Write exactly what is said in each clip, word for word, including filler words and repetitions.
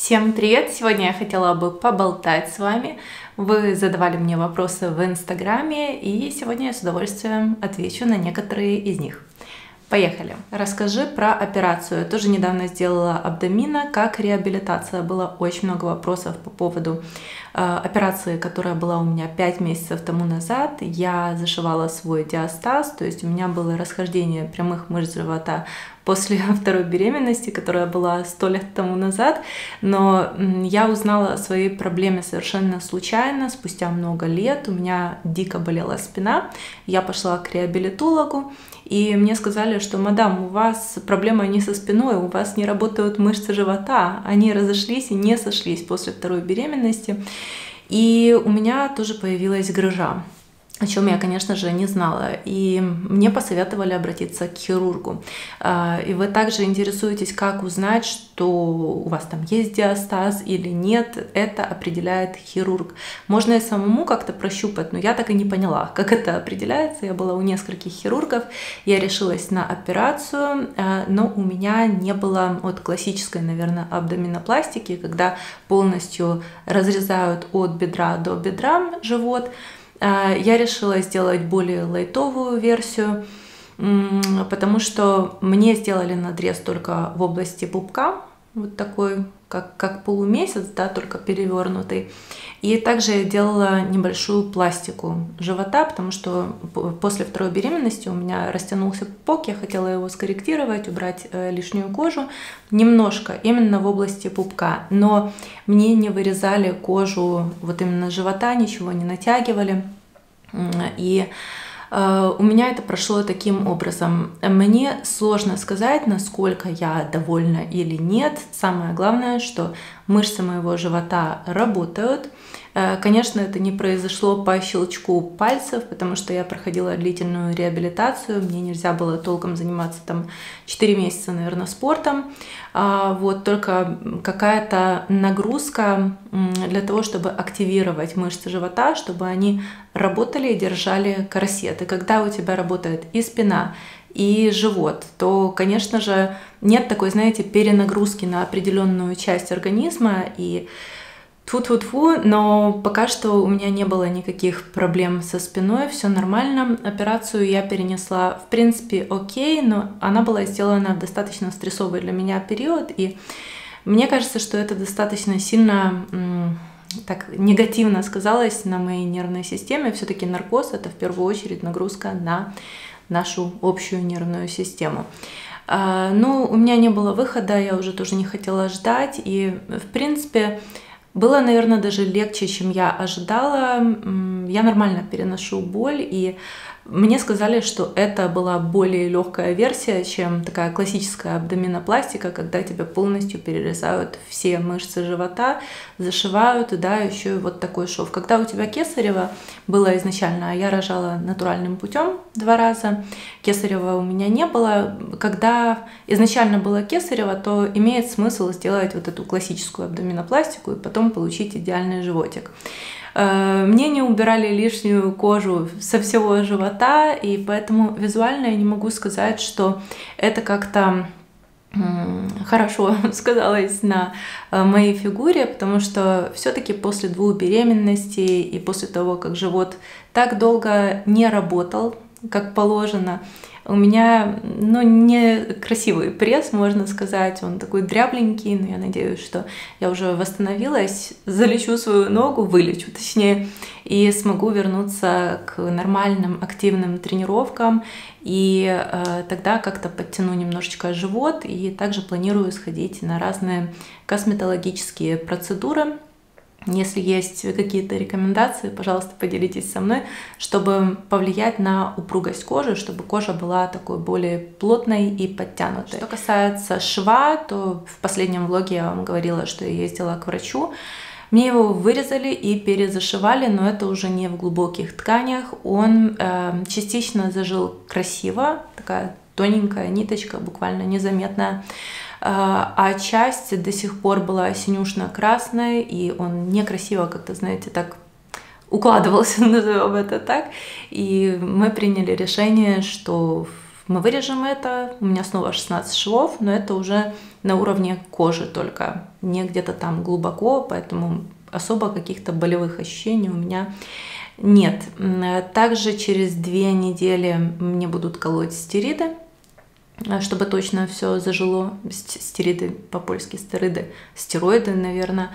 Всем привет! Сегодня я хотела бы поболтать с вами. Вы задавали мне вопросы в Инстаграме, и сегодня я с удовольствием отвечу на некоторые из них. Поехали! Расскажи про операцию. Я тоже недавно сделала абдомина, как реабилитация. Было очень много вопросов по поводу э, операции, которая была у меня пять месяцев тому назад. Я зашивала свой диастаз, то есть у меня было расхождение прямых мышц живота после второй беременности, которая была сто лет тому назад, но я узнала о своей проблеме совершенно случайно, спустя много лет. У меня дико болела спина, я пошла к реабилитологу, и мне сказали, что, мадам, у вас проблема не со спиной, у вас не работают мышцы живота, они разошлись и не сошлись после второй беременности, и у меня тоже появилась грыжа, о чем я, конечно же, не знала, и мне посоветовали обратиться к хирургу. И вы также интересуетесь, как узнать, что у вас там есть диастаз или нет, это определяет хирург. Можно и самому как-то прощупать, но я так и не поняла, как это определяется. Я была у нескольких хирургов, я решилась на операцию, но у меня не было от классической, наверное, абдоминопластики, когда полностью разрезают от бедра до бедра живот. Я решила сделать более лайтовую версию, потому что мне сделали надрез только в области пупка, вот такой, как, как полумесяц, да, только перевернутый. И также я делала небольшую пластику живота, потому что после второй беременности у меня растянулся пупок, я хотела его скорректировать, убрать лишнюю кожу, немножко, именно в области пупка. Но мне не вырезали кожу вот именно живота, ничего не натягивали. И у меня это прошло таким образом. Мне сложно сказать, насколько я довольна или нет. Самое главное, что мышцы моего живота работают. Конечно, это не произошло по щелчку пальцев, потому что я проходила длительную реабилитацию, мне нельзя было толком заниматься там четыре месяца, наверное, спортом. Вот только какая-то нагрузка для того, чтобы активировать мышцы живота, чтобы они работали и держали корсет. И когда у тебя работает и спина, и живот, то, конечно же, нет такой, знаете, перенагрузки на определенную часть организма. И тьфу-тьфу-тьфу, но пока что у меня не было никаких проблем со спиной, все нормально. Операцию я перенесла, в принципе, окей, но она была сделана в достаточно стрессовый для меня период, и мне кажется, что это достаточно сильно так негативно сказалось на моей нервной системе. Все-таки наркоз — это в первую очередь нагрузка на нашу общую нервную систему. Но у меня не было выхода, я уже тоже не хотела ждать, и, в принципе, было, наверное, даже легче, чем я ожидала. Я нормально переношу боль, и мне сказали, что это была более легкая версия, чем такая классическая абдоминопластика, когда тебя полностью перерезают все мышцы живота, зашивают, да, еще и вот такой шов. Когда у тебя кесарево было изначально, а я рожала натуральным путем два раза, кесарево у меня не было. Когда изначально было кесарево, то имеет смысл сделать вот эту классическую абдоминопластику и потом получить идеальный животик. Мне не убирали лишнюю кожу со всего живота, и поэтому визуально я не могу сказать, что это как-то хорошо сказалось на моей фигуре, потому что все-таки после двух беременностей и после того, как живот так долго не работал, как положено, у меня, ну, не красивый пресс, можно сказать, он такой дрябленький, но я надеюсь, что я уже восстановилась, залечу свою ногу, вылечу точнее, и смогу вернуться к нормальным активным тренировкам, и э, тогда как-то подтяну немножечко живот, и также планирую сходить на разные косметологические процедуры. Если есть какие-то рекомендации, пожалуйста, поделитесь со мной, чтобы повлиять на упругость кожи, чтобы кожа была такой более плотной и подтянутой. Что касается шва, то в последнем влоге я вам говорила, что я ездила к врачу. Мне его вырезали и перезашивали, но это уже не в глубоких тканях. Он э, частично зажил красиво, такая тоненькая ниточка, буквально незаметная. А часть до сих пор была синюшно-красная, и он некрасиво как-то, знаете, так укладывался, назовем это так. И мы приняли решение, что Мы вырежем это, у меня снова шестнадцать швов, но это уже на уровне кожи только, не где-то там глубоко, поэтому особо каких-то болевых ощущений у меня нет. Также через две недели мне будут колоть стериды, чтобы точно все зажило. Стериды, по-польски стериды, стероиды, наверное.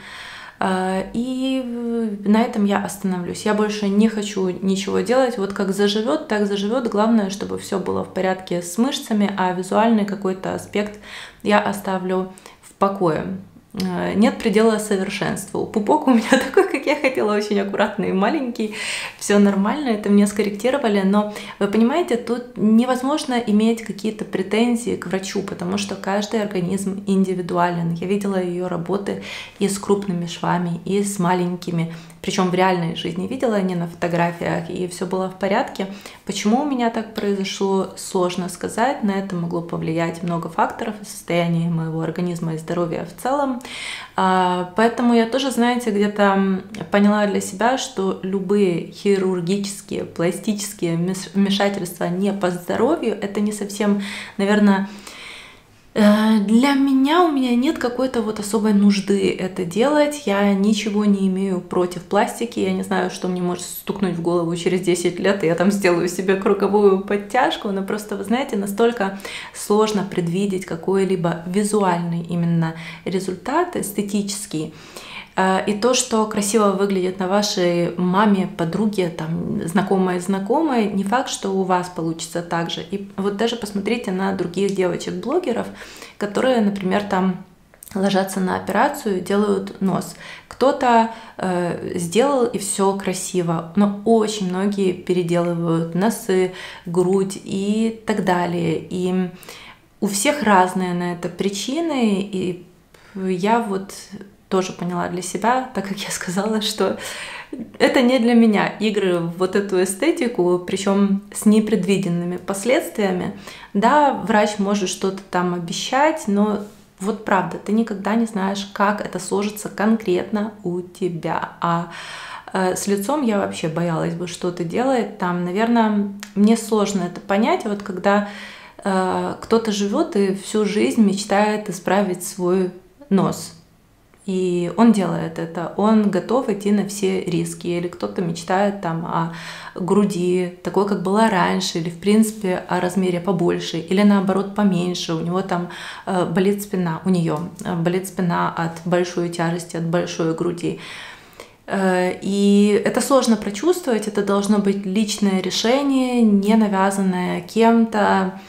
И на этом я остановлюсь. Я больше не хочу ничего делать. Вот как заживет, так заживет. Главное, чтобы все было в порядке с мышцами, а визуальный какой-то аспект я оставлю в покое. Нет предела совершенству. Пупок у меня такой, как я хотела, очень аккуратный и маленький. Все нормально, это мне скорректировали. Но вы понимаете, тут невозможно иметь какие-то претензии к врачу, потому что каждый организм индивидуален. Я видела ее работы и с крупными швами, и с маленькими. Причем в реальной жизни видела, не на фотографиях, и все было в порядке. Почему у меня так произошло, сложно сказать. На это могло повлиять много факторов, состояние моего организма и здоровья в целом. Поэтому я тоже, знаете, где-то поняла для себя, что любые хирургические, пластические вмешательства не по здоровью, это не совсем, наверное... Для меня, у меня нет какой-то вот особой нужды это делать, я ничего не имею против пластики, я не знаю, что мне может стукнуть в голову через десять лет, и я там сделаю себе круговую подтяжку, но просто, вы знаете, настолько сложно предвидеть какой-либо визуальный именно результат, эстетический. И то, что красиво выглядит на вашей маме, подруге, там, знакомой, знакомой, не факт, что у вас получится так же. И вот даже посмотрите на других девочек-блогеров, которые, например, там ложатся на операцию, делают нос. Кто-то э, сделал, и все красиво, но очень многие переделывают носы, грудь и так далее. И у всех разные на это причины, и я вот... тоже поняла для себя, так как я сказала, что это не для меня игры в вот эту эстетику, причем с непредвиденными последствиями. Да, врач может что-то там обещать, но вот правда, ты никогда не знаешь, как это сложится конкретно у тебя. А с лицом я вообще боялась бы что-то делать. Там, наверное, мне сложно это понять, вот когда э, кто-то живет и всю жизнь мечтает исправить свой нос. И он делает это, он готов идти на все риски. Или кто-то мечтает там о груди, такой, как была раньше, или в принципе о размере побольше, или наоборот поменьше. У него там болит спина, у нее болит спина от большой тяжести, от большой груди. И это сложно прочувствовать, это должно быть личное решение, не навязанное кем-то.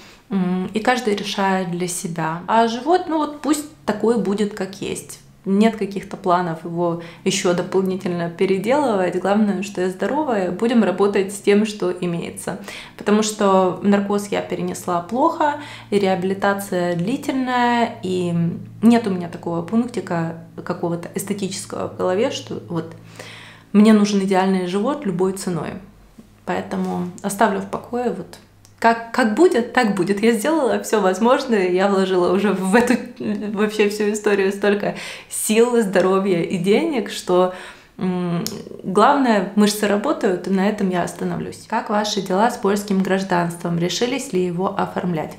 И каждый решает для себя. А живот, ну вот пусть такой будет, как есть. Нет каких-то планов его еще дополнительно переделывать. Главное, что я здоровая, будем работать с тем, что имеется. Потому что наркоз я перенесла плохо, и реабилитация длительная, и нет у меня такого пунктика какого-то эстетического в голове, что вот мне нужен идеальный живот любой ценой. Поэтому оставлю в покое вот. Как, как будет, так будет. Я сделала все возможное, я вложила уже в эту вообще всю историю столько сил, здоровья и денег, что м-м, главное, мышцы работают, и на этом я остановлюсь. Как ваши дела с польским гражданством? Решились ли его оформлять?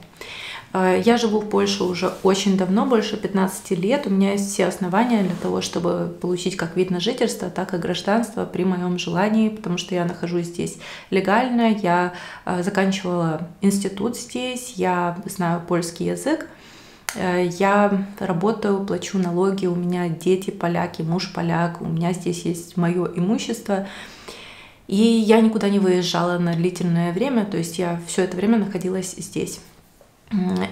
Я живу в Польше уже очень давно, больше пятнадцати лет. У меня есть все основания для того, чтобы получить как вид на жительство, так и гражданство при моем желании, потому что я нахожусь здесь легально, я заканчивала институт здесь, я знаю польский язык, я работаю, плачу налоги, у меня дети поляки, муж поляк, у меня здесь есть мое имущество. И я никуда не выезжала на длительное время, то есть я все это время находилась здесь.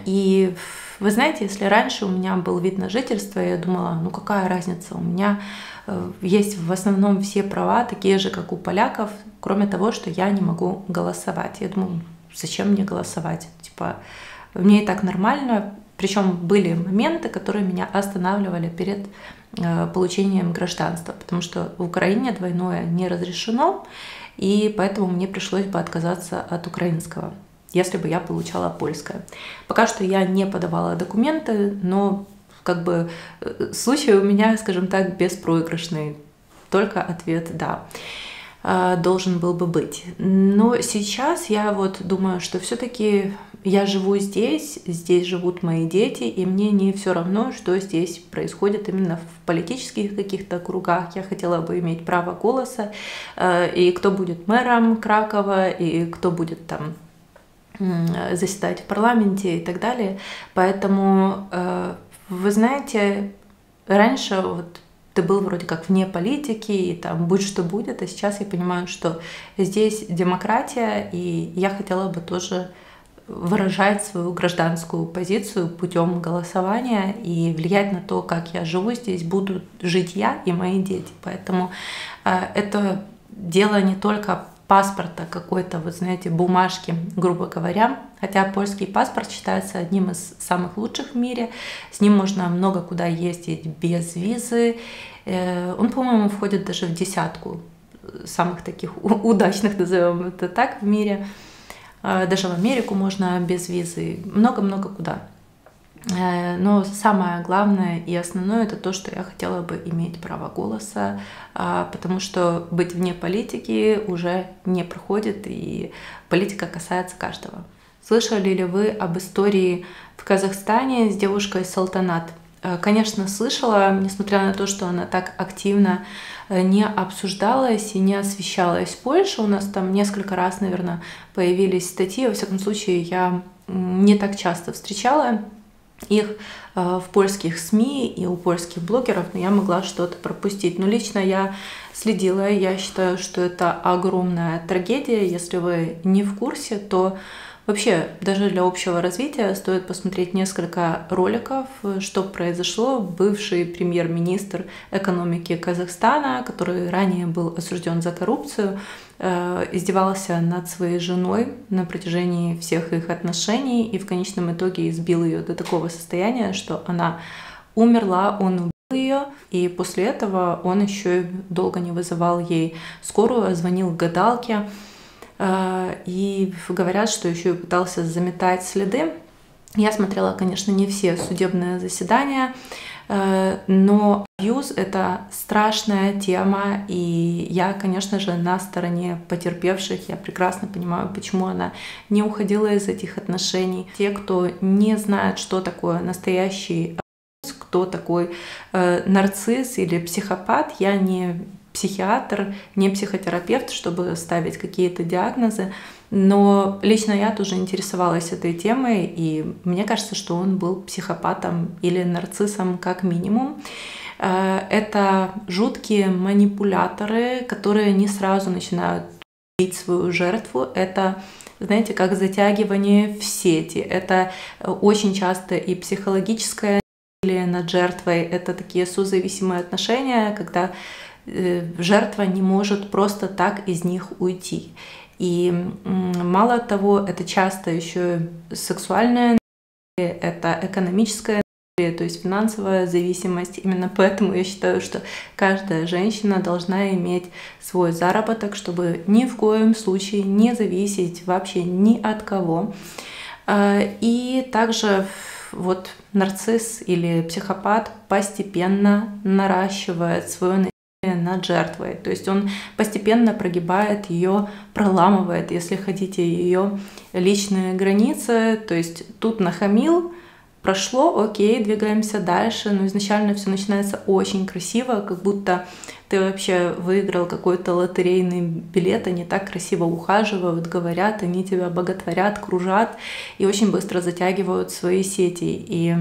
И вы знаете, если раньше у меня был вид на жительство, я думала, ну какая разница, у меня есть в основном все права, такие же, как у поляков, кроме того, что я не могу голосовать. Я думала, зачем мне голосовать, типа, мне и так нормально. Причем были моменты, которые меня останавливали перед получением гражданства, потому что в Украине двойное не разрешено, и поэтому мне пришлось бы отказаться от украинского, если бы я получала польское. Пока что я не подавала документы, но как бы случай у меня, скажем так, беспроигрышный. Только ответ «да» должен был бы быть. Но сейчас я вот думаю, что все-таки Я живу здесь, здесь живут мои дети, и мне не все равно, что здесь происходит именно в политических каких-то кругах. Я хотела бы иметь право голоса, и кто будет мэром Кракова, и кто будет там заседать в парламенте и так далее. Поэтому, вы знаете, раньше вот ты был вроде как вне политики, и там будь что будет, а сейчас я понимаю, что здесь демократия, и я хотела бы тоже выражать свою гражданскую позицию путем голосования и влиять на то, как я живу здесь, буду жить я и мои дети. Поэтому э, это дело не только паспорта какой-то, вы знаете, бумажки, грубо говоря, хотя польский паспорт считается одним из самых лучших в мире, с ним можно много куда ездить без визы, э, он, по-моему, входит даже в десятку самых таких удачных, назовем это так, в мире. Даже в Америку можно без визы, много-много куда. Но самое главное и основное — это то, что я хотела бы иметь право голоса, потому что быть вне политики уже не проходит, и политика касается каждого. Слышали ли вы об истории в Казахстане с девушкой Салтанат? Конечно, слышала, несмотря на то, что она так активно не обсуждалась и не освещалась в Польше. У нас там несколько раз, наверное, появились статьи. Во всяком случае, я не так часто встречала их в польских СМИ и у польских блогеров, но я могла что-то пропустить. Но лично я следила, я считаю, что это огромная трагедия. Если вы не в курсе, то... Вообще, даже для общего развития стоит посмотреть несколько роликов, что произошло. Бывший премьер-министр экономики Казахстана, который ранее был осужден за коррупцию, издевался над своей женой на протяжении всех их отношений и в конечном итоге избил ее до такого состояния, что она умерла, он убил ее, и после этого он еще долго не вызывал ей скорую, звонил гадалке. И говорят, что еще и пытался заметать следы. Я смотрела, конечно, не все судебные заседания, но абьюз — это страшная тема, и я, конечно же, на стороне потерпевших. Я прекрасно понимаю, почему она не уходила из этих отношений. Те, кто не знает, что такое настоящий абьюз, кто такой нарцисс или психопат, я не... психиатр, не психотерапевт, чтобы ставить какие-то диагнозы, но лично я тоже интересовалась этой темой, и мне кажется, что он был психопатом или нарциссом как минимум. Это жуткие манипуляторы, которые не сразу начинают бить свою жертву. Это, знаете, как затягивание в сети. Это очень часто и психологическое насилие над жертвой. Это такие созависимые отношения, когда жертва не может просто так из них уйти. И мало того, это часто еще сексуальное насилие, это экономическое насилие, то есть финансовая зависимость. Именно поэтому я считаю, что каждая женщина должна иметь свой заработок, чтобы ни в коем случае не зависеть вообще ни от кого. И также вот нарцисс или психопат постепенно наращивает свое насилие над жертвой. То есть он постепенно прогибает ее, проламывает, если хотите, ее личные границы. То есть тут нахамил, прошло, окей, двигаемся дальше. Но изначально все начинается очень красиво, как будто ты вообще выиграл какой-то лотерейный билет, они так красиво ухаживают, говорят, они тебя боготворят, кружат и очень быстро затягивают свои сети. И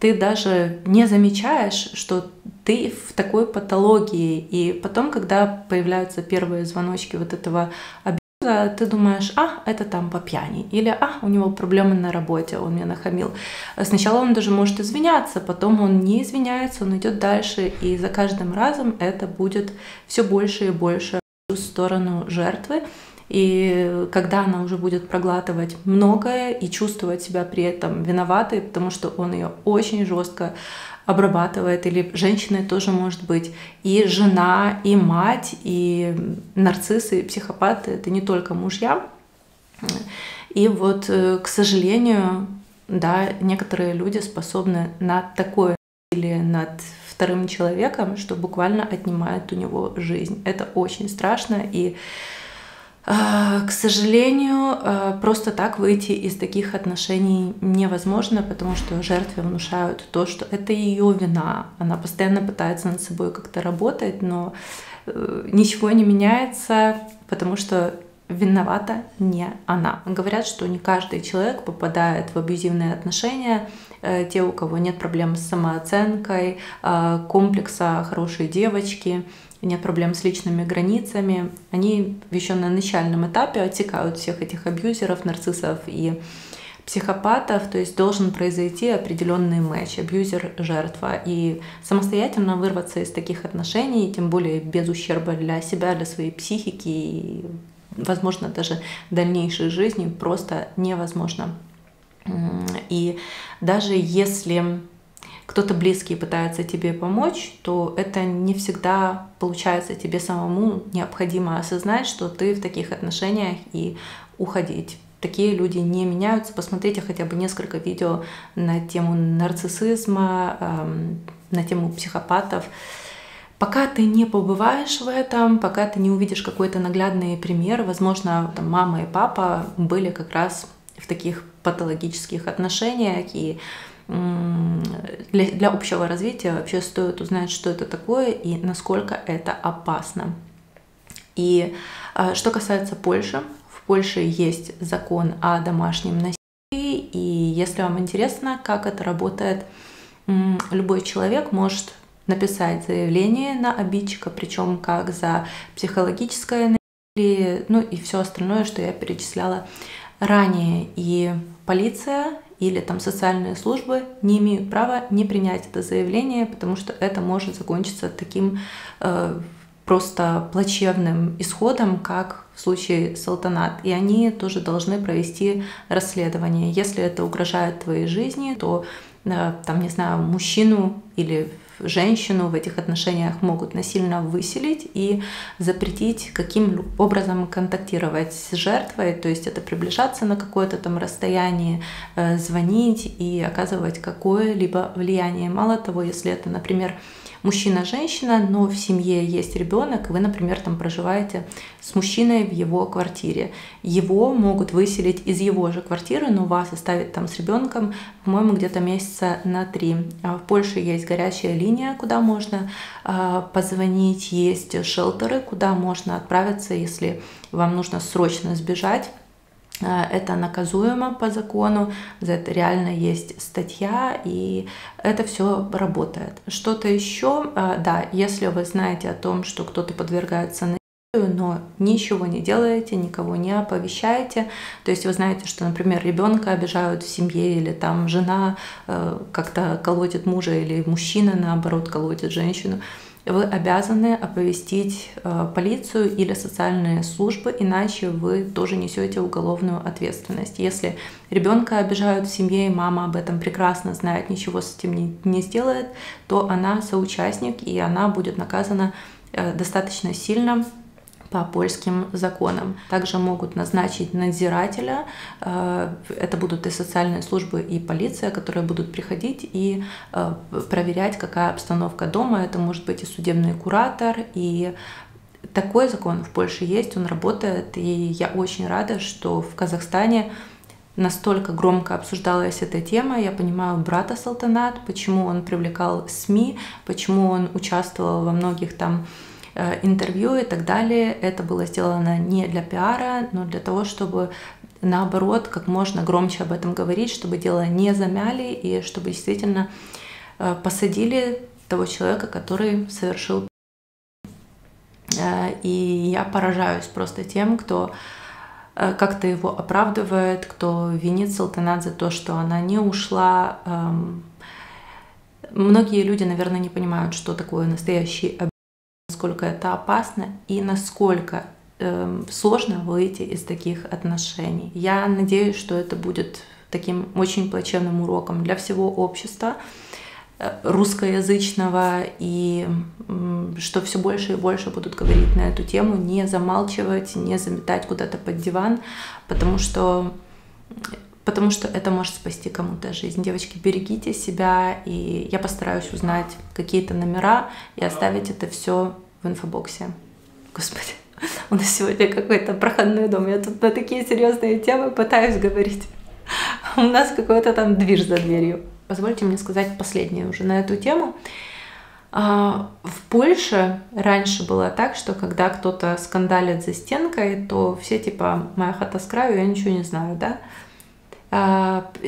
ты даже не замечаешь, что ты в такой патологии. И потом, когда появляются первые звоночки вот этого абьюза, ты думаешь, а, это там по пьяни. Или, а, у него проблемы на работе, он меня нахамил. Сначала он даже может извиняться, потом он не извиняется, он идет дальше. И за каждым разом это будет все больше и больше в сторону жертвы. И когда она уже будет проглатывать многое и чувствовать себя при этом виноватой, потому что он ее очень жестко обрабатывает, или женщины тоже может быть, и жена, и мать, и нарциссы, и психопаты, это не только мужья. И вот, к сожалению, да, некоторые люди способны на такое насилие над вторым человеком, что буквально отнимает у него жизнь. Это очень страшно, и К сожалению, просто так выйти из таких отношений невозможно, потому что жертве внушают то, что это ее вина. Она постоянно пытается над собой как-то работать, но ничего не меняется, потому что виновата не она. Говорят, что не каждый человек попадает в абьюзивные отношения. Те, у кого нет проблем с самооценкой, комплекса хорошей девочки, нет проблем с личными границами, они еще на начальном этапе отсекают всех этих абьюзеров, нарциссов и психопатов, то есть должен произойти определенный матч, абьюзер-жертва. И самостоятельно вырваться из таких отношений, тем более без ущерба для себя, для своей психики и, возможно, даже дальнейшей жизни, просто невозможно. И даже если кто-то близкий пытается тебе помочь, то это не всегда получается. Тебе самому необходимо осознать, что ты в таких отношениях, и уходить. Такие люди не меняются. Посмотрите хотя бы несколько видео на тему нарциссизма, на тему психопатов. Пока ты не побываешь в этом, пока ты не увидишь какой-то наглядный пример, возможно, там, мама и папа были как раз в таких патологических отношениях, и для, для общего развития вообще стоит узнать, что это такое и насколько это опасно. И что касается Польши, в Польше есть закон о домашнем насилии, и если вам интересно, как это работает, любой человек может написать заявление на обидчика, причем как за психологическое насилие, ну и все остальное, что я перечисляла ранее. И полиция или там социальные службы не имеют права не принять это заявление, потому что это может закончиться таким э, просто плачевным исходом, как в случае Салтанат. И они тоже должны провести расследование. Если это угрожает твоей жизни, то э, там, не знаю, мужчину или женщину в этих отношениях могут насильно выселить и запретить каким образом контактировать с жертвой, то есть это приближаться на какое-то там расстояние, звонить и оказывать какое-либо влияние. Мало того, если это, например, мужчина-женщина, но в семье есть ребенок, вы, например, там проживаете с мужчиной в его квартире, его могут выселить из его же квартиры, но вас оставить там с ребенком, по-моему, где-то месяца на три. В Польше есть горячая линия, куда можно э, позвонить, есть шелтеры, куда можно отправиться, если вам нужно срочно сбежать. Это наказуемо по закону, за это реально есть статья, и это все работает. Что-то еще, да, если вы знаете о том, что кто-то подвергается насилию, но ничего не делаете, никого не оповещаете, то есть вы знаете, что, например, ребенка обижают в семье, или там жена как-то колотит мужа, или мужчина, наоборот, колотит женщину, вы обязаны оповестить полицию или социальные службы, иначе вы тоже несете уголовную ответственность. Если ребенка обижают в семье, и мама об этом прекрасно знает, ничего с этим не, не сделает, то она соучастник, и она будет наказана достаточно сильно по польским законам. Также могут назначить надзирателя, это будут и социальные службы, и полиция, которые будут приходить и проверять, какая обстановка дома, это может быть и судебный куратор, и такой закон в Польше есть, он работает, и я очень рада, что в Казахстане настолько громко обсуждалась эта тема. Я понимаю брата Салтанат, почему он привлекал СМИ, почему он участвовал во многих там интервью и так далее. Это было сделано не для пиара, но для того, чтобы наоборот как можно громче об этом говорить, чтобы дело не замяли и чтобы действительно посадили того человека, который совершил. И я поражаюсь просто тем, кто как-то его оправдывает, кто винит Салтанат за то, что она не ушла. Многие люди, наверное, не понимают, что такое настоящий абьюз, насколько это опасно и насколько э, сложно выйти из таких отношений. Я надеюсь, что это будет таким очень плачевным уроком для всего общества э, русскоязычного, и э, что все больше и больше будут говорить на эту тему, не замалчивать, не заметать куда-то под диван, потому что, потому что это может спасти кому-то жизнь. Девочки, берегите себя, и я постараюсь узнать какие-то номера и оставить это все в инфобоксе. Господи. У нас сегодня какой-то проходной дом. Я тут на такие серьезные темы пытаюсь говорить. У нас какой-то там движ за дверью. Позвольте мне сказать последнее уже на эту тему. В Польше раньше было так, что когда кто-то скандалит за стенкой, то все типа «моя хата с краю, я ничего не знаю», да?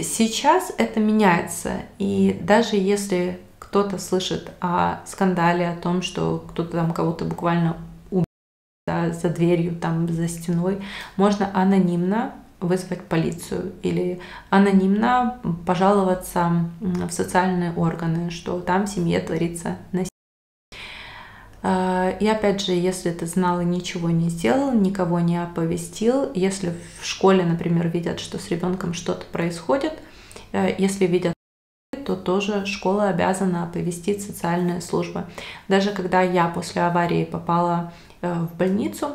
Сейчас это меняется, и даже если кто-то слышит о скандале, о том, что кто-то там кого-то буквально убил, да, за дверью, там, за стеной, можно анонимно вызвать полицию или анонимно пожаловаться в социальные органы, что там в семье творится насилие. И опять же, если ты знал и ничего не сделал, никого не оповестил, если в школе, например, видят, что с ребенком что-то происходит, если видят, то тоже школа обязана оповестить социальные службы. Даже когда я после аварии попала в больницу,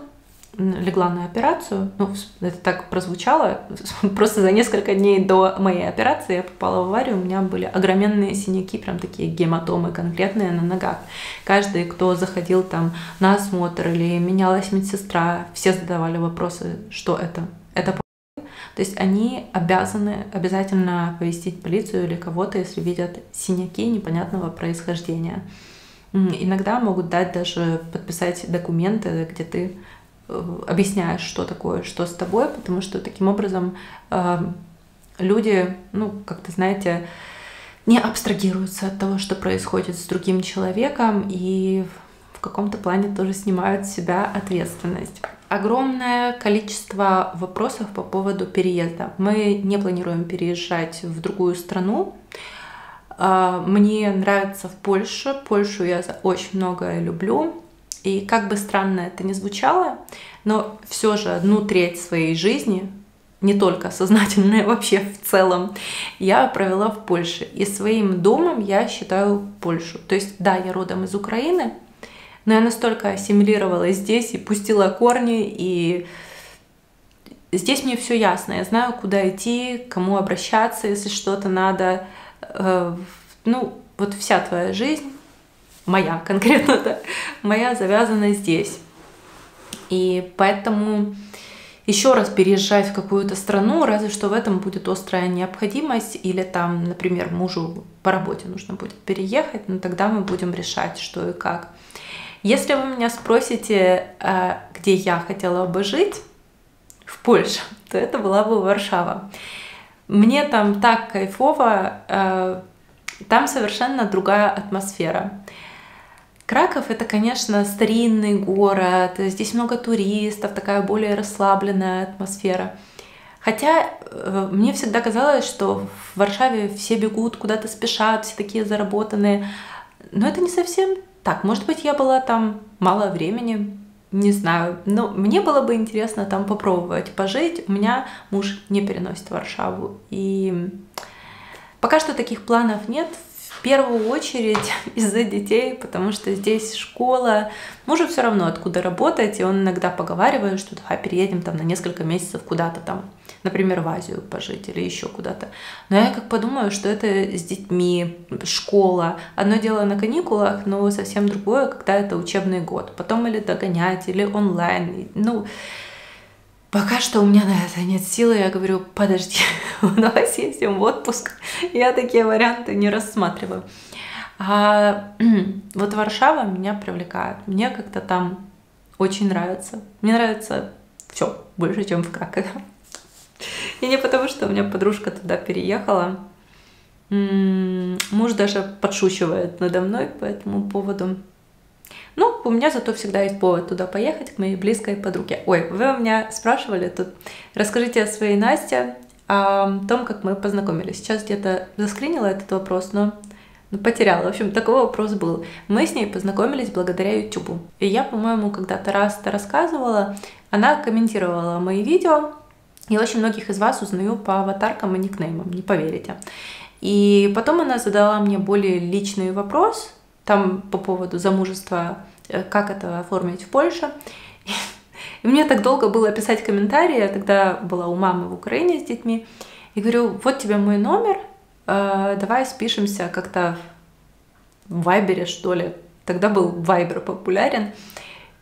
легла на операцию, ну, это так прозвучало, просто за несколько дней до моей операции я попала в аварию, у меня были огроменные синяки, прям такие гематомы конкретные на ногах. Каждый, кто заходил там на осмотр или менялась медсестра, все задавали вопросы, что это, это полиция. То есть они обязаны обязательно повестить полицию или кого-то, если видят синяки непонятного происхождения. Иногда могут дать даже подписать документы, где ты объясняешь, что такое, что с тобой, потому что таким образом э, люди, ну, как-то, знаете, не абстрагируются от того, что происходит с другим человеком, и в каком-то плане тоже снимают с себя ответственность. Огромное количество вопросов по поводу переезда. Мы не планируем переезжать в другую страну. Э, мне нравится в Польше. Польшу я очень многое люблю. И как бы странно это ни звучало, но все же одну треть своей жизни, не только сознательная, вообще в целом, я провела в Польше. И своим домом я считаю Польшу. То есть, да, я родом из Украины, но я настолько ассимилировалась здесь и пустила корни, и здесь мне все ясно. Я знаю, куда идти, к кому обращаться, если что-то надо. Ну, вот вся твоя жизнь, моя конкретно, да, моя завязана здесь. И поэтому еще раз переезжать в какую-то страну, разве что в этом будет острая необходимость, или там, например, мужу по работе нужно будет переехать, но тогда мы будем решать, что и как. Если вы меня спросите, где я хотела бы жить в Польше, то это была бы Варшава. Мне там так кайфово, там совершенно другая атмосфера. Краков — это, конечно, старинный город, здесь много туристов, такая более расслабленная атмосфера. Хотя мне всегда казалось, что в Варшаве все бегут, куда-то спешат, все такие заработанные. Но это не совсем так. Может быть, я была там мало времени, не знаю. Но мне было бы интересно там попробовать пожить. У меня муж не переносит Варшаву. И пока что таких планов нет. В первую очередь из-за детей, потому что здесь школа, мужу все равно откуда работать, и он иногда поговаривает, что давай переедем там на несколько месяцев куда-то там, например, в Азию пожить или еще куда-то. Но я как подумаю, что это с детьми, школа, одно дело на каникулах, но совсем другое, когда это учебный год, потом или догонять, или онлайн, ну... Пока что у меня на это нет силы, я говорю, подожди, давай съездим в отпуск. Я такие варианты не рассматриваю. А вот Варшава меня привлекает, мне как-то там очень нравится. Мне нравится все больше, чем в Кракове. И не потому, что у меня подружка туда переехала. Муж даже подшучивает надо мной по этому поводу. Ну, у меня зато всегда есть повод туда поехать, к моей близкой подруге. Ой, вы у меня спрашивали тут, расскажите о своей Насте, о том, как мы познакомились. Сейчас где-то заскринила этот вопрос, но потеряла. В общем, такой вопрос был. Мы с ней познакомились благодаря ютубу. И я, по-моему, когда-то раз это рассказывала, она комментировала мои видео. Я очень многих из вас узнаю по аватаркам и никнеймам, не поверите. И потом она задала мне более личный вопрос, там по поводу замужества, как это оформить в Польше. И мне так долго было писать комментарии, я тогда была у мамы в Украине с детьми, и говорю, вот тебе мой номер, давай спишемся как-то в Вайбере, что ли. Тогда был Вайбер популярен.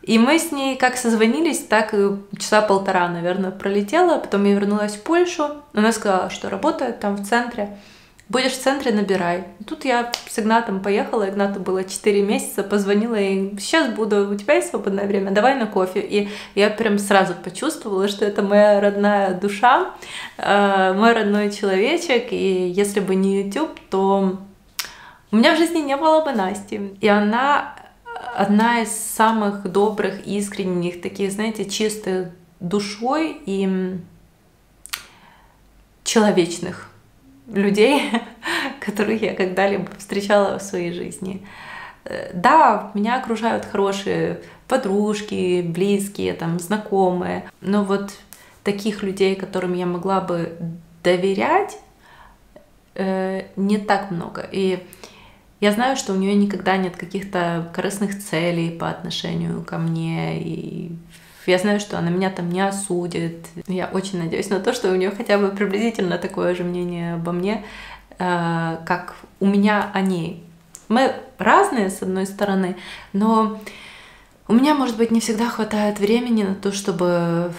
И мы с ней как созвонились, так и часа полтора, наверное, пролетела. Потом я вернулась в Польшу. Она сказала, что работает там в центре. Будешь в центре, набирай. Тут я с Игнатом поехала. Игнату было четыре месяца. Позвонила ей, сейчас буду, у тебя есть свободное время? Давай на кофе. И я прям сразу почувствовала, что это моя родная душа, мой родной человечек. И если бы не YouTube, то у меня в жизни не было бы Насти. И она одна из самых добрых, искренних, таких, знаете, чистых душой и человечных людей, которых я когда-либо встречала в своей жизни. Да, меня окружают хорошие подружки, близкие, там, знакомые, но вот таких людей, которым я могла бы доверять, не так много. И я знаю, что у нее никогда нет каких-то корыстных целей по отношению ко мне, и я знаю, что она меня там не осудит. Я очень надеюсь на то, что у нее хотя бы приблизительно такое же мнение обо мне, как у меня о ней. Мы разные, с одной стороны, но у меня, может быть, не всегда хватает времени на то, чтобы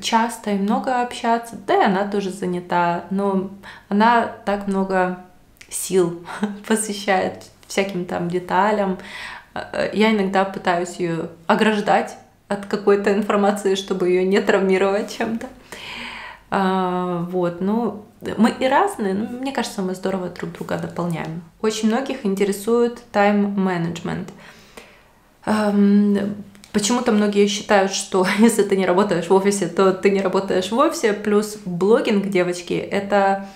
часто и много общаться. Да и она тоже занята, но она так много сил посвящает всяким там деталям. Я иногда пытаюсь ее ограждать от какой-то информации, чтобы ее не травмировать чем-то. А, вот, ну, мы и разные, но мне кажется, мы здорово друг друга дополняем. Очень многих интересует тайм-менеджмент. Почему-то многие считают, что если ты не работаешь в офисе, то ты не работаешь в офисе. Плюс блогинг, девочки, это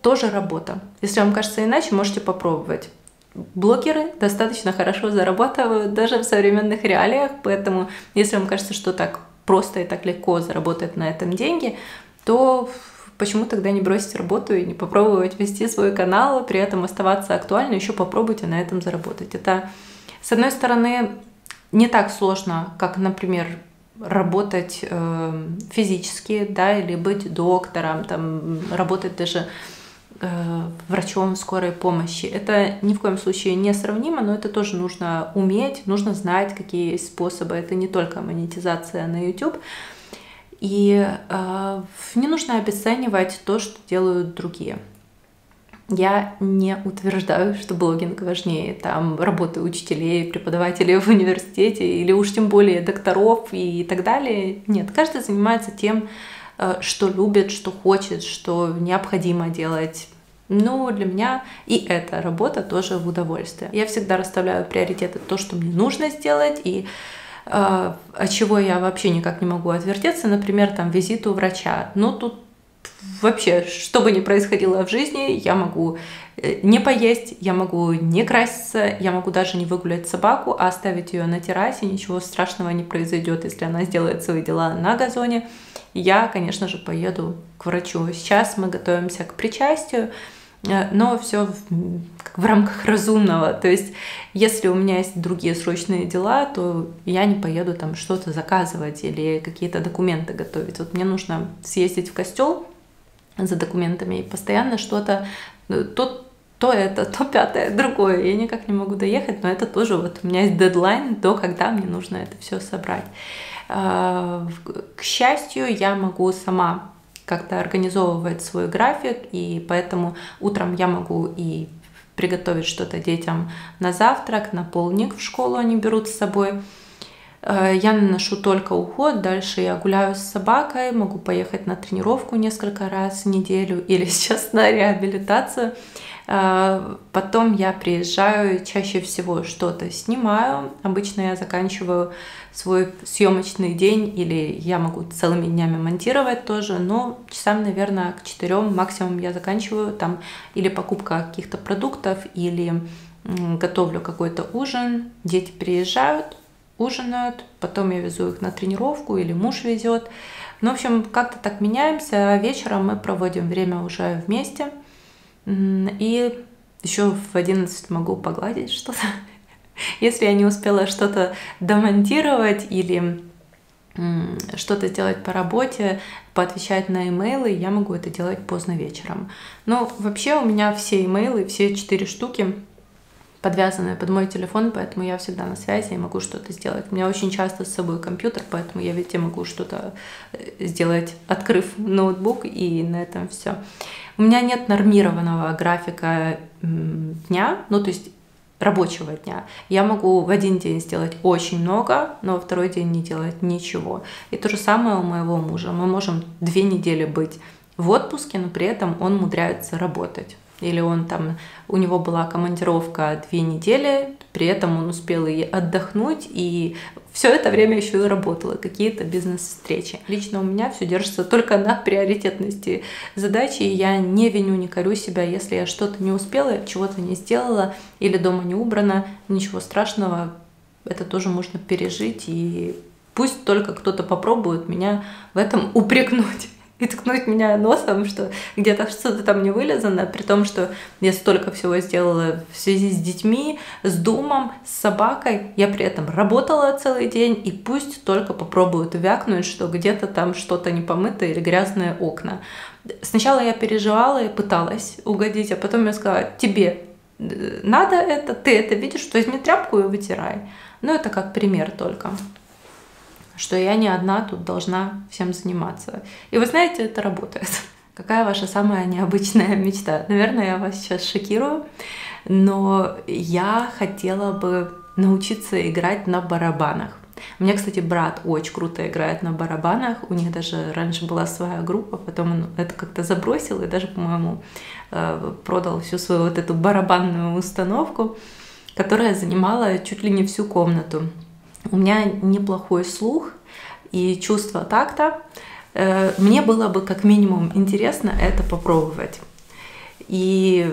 тоже работа. Если вам кажется иначе, можете попробовать. Блогеры достаточно хорошо зарабатывают даже в современных реалиях, поэтому если вам кажется, что так просто и так легко заработать на этом деньги, то почему тогда не бросить работу и не попробовать вести свой канал, при этом оставаться актуальной, еще попробуйте на этом заработать. Это, с одной стороны, не так сложно, как, например, работать э, физически, да, или быть доктором, там, работать даже врачом скорой помощи. Это ни в коем случае не сравнимо, но это тоже нужно уметь, нужно знать, какие есть способы. Это не только монетизация на YouTube. И э, не нужно обесценивать то, что делают другие. Я не утверждаю, что блогинг важнее там работы учителей, преподавателей в университете или уж тем более докторов и так далее. Нет, каждый занимается тем, что любит, что хочет, что необходимо делать. Ну, для меня и эта работа тоже в удовольствие. Я всегда расставляю приоритеты, то, что мне нужно сделать, и э, от чего я вообще никак не могу отвертеться, например, там, визиту врача. Ну, тут вообще, что бы ни происходило в жизни, я могу не поесть, я могу не краситься, я могу даже не выгулять собаку, а оставить ее на террасе, ничего страшного не произойдет, если она сделает свои дела на газоне. Я, конечно же, поеду к врачу. Сейчас мы готовимся к причастию, но все в, в рамках разумного. То есть, если у меня есть другие срочные дела, то я не поеду там что-то заказывать или какие-то документы готовить. Вот мне нужно съездить в костел за документами и постоянно что-то, то, то это, то пятое, другое. Я никак не могу доехать, но это тоже вот у меня есть дедлайн, до когда мне нужно это все собрать. К счастью, я могу сама как-то организовывать свой график, и поэтому утром я могу и приготовить что-то детям на завтрак, на полдник в школу они берут с собой. Я наношу только уход, дальше я гуляю с собакой, могу поехать на тренировку несколько раз в неделю или сейчас на реабилитацию. Потом я приезжаю, чаще всего что-то снимаю. Обычно я заканчиваю свой съемочный день или я могу целыми днями монтировать тоже, но часам, наверное, к четырем максимум я заканчиваю. Там или покупка каких-то продуктов, или готовлю какой-то ужин. Дети приезжают, ужинают, потом я везу их на тренировку или муж везет. Ну, в общем, как-то так меняемся, а вечером мы проводим время уже вместе. И еще в одиннадцать могу погладить что-то, если я не успела что-то домонтировать или что-то делать по работе, поотвечать на имейлы, я могу это делать поздно вечером. Но вообще у меня все имейлы, все четыре штуки подвязанная под мой телефон, поэтому я всегда на связи и могу что-то сделать. У меня очень часто с собой компьютер, поэтому я везде могу что-то сделать, открыв ноутбук, и на этом все. У меня нет нормированного графика дня, ну то есть рабочего дня. Я могу в один день сделать очень много, но во второй день не делать ничего. И то же самое у моего мужа. Мы можем две недели быть в отпуске, но при этом он умудряется работать. Или он там, у него была командировка две недели, при этом он успел и отдохнуть, и все это время еще и работала, какие-то бизнес-встречи. Лично у меня все держится только на приоритетности задачи, и я не виню, не корю себя, если я что-то не успела, чего-то не сделала, или дома не убрано, ничего страшного, это тоже можно пережить, и пусть только кто-то попробует меня в этом упрекнуть. И ткнуть меня носом, что где-то что-то там не вылезано, при том, что я столько всего сделала в связи с детьми, с домом, с собакой, я при этом работала целый день, и пусть только попробуют вякнуть, что где-то там что-то не помыто или грязные окна. Сначала я переживала и пыталась угодить, а потом я сказала: тебе надо это, ты это видишь, возьми тряпку и вытирай. Ну, это как пример только. Что я не одна тут должна всем заниматься. И вы знаете, это работает. Какая ваша самая необычная мечта? Наверное, я вас сейчас шокирую, но я хотела бы научиться играть на барабанах. У меня, кстати, брат очень круто играет на барабанах, у них даже раньше была своя группа, потом он это как-то забросил и даже, по-моему, продал всю свою вот эту барабанную установку, которая занимала чуть ли не всю комнату. У меня неплохой слух и чувство такта. Мне было бы как минимум интересно это попробовать. И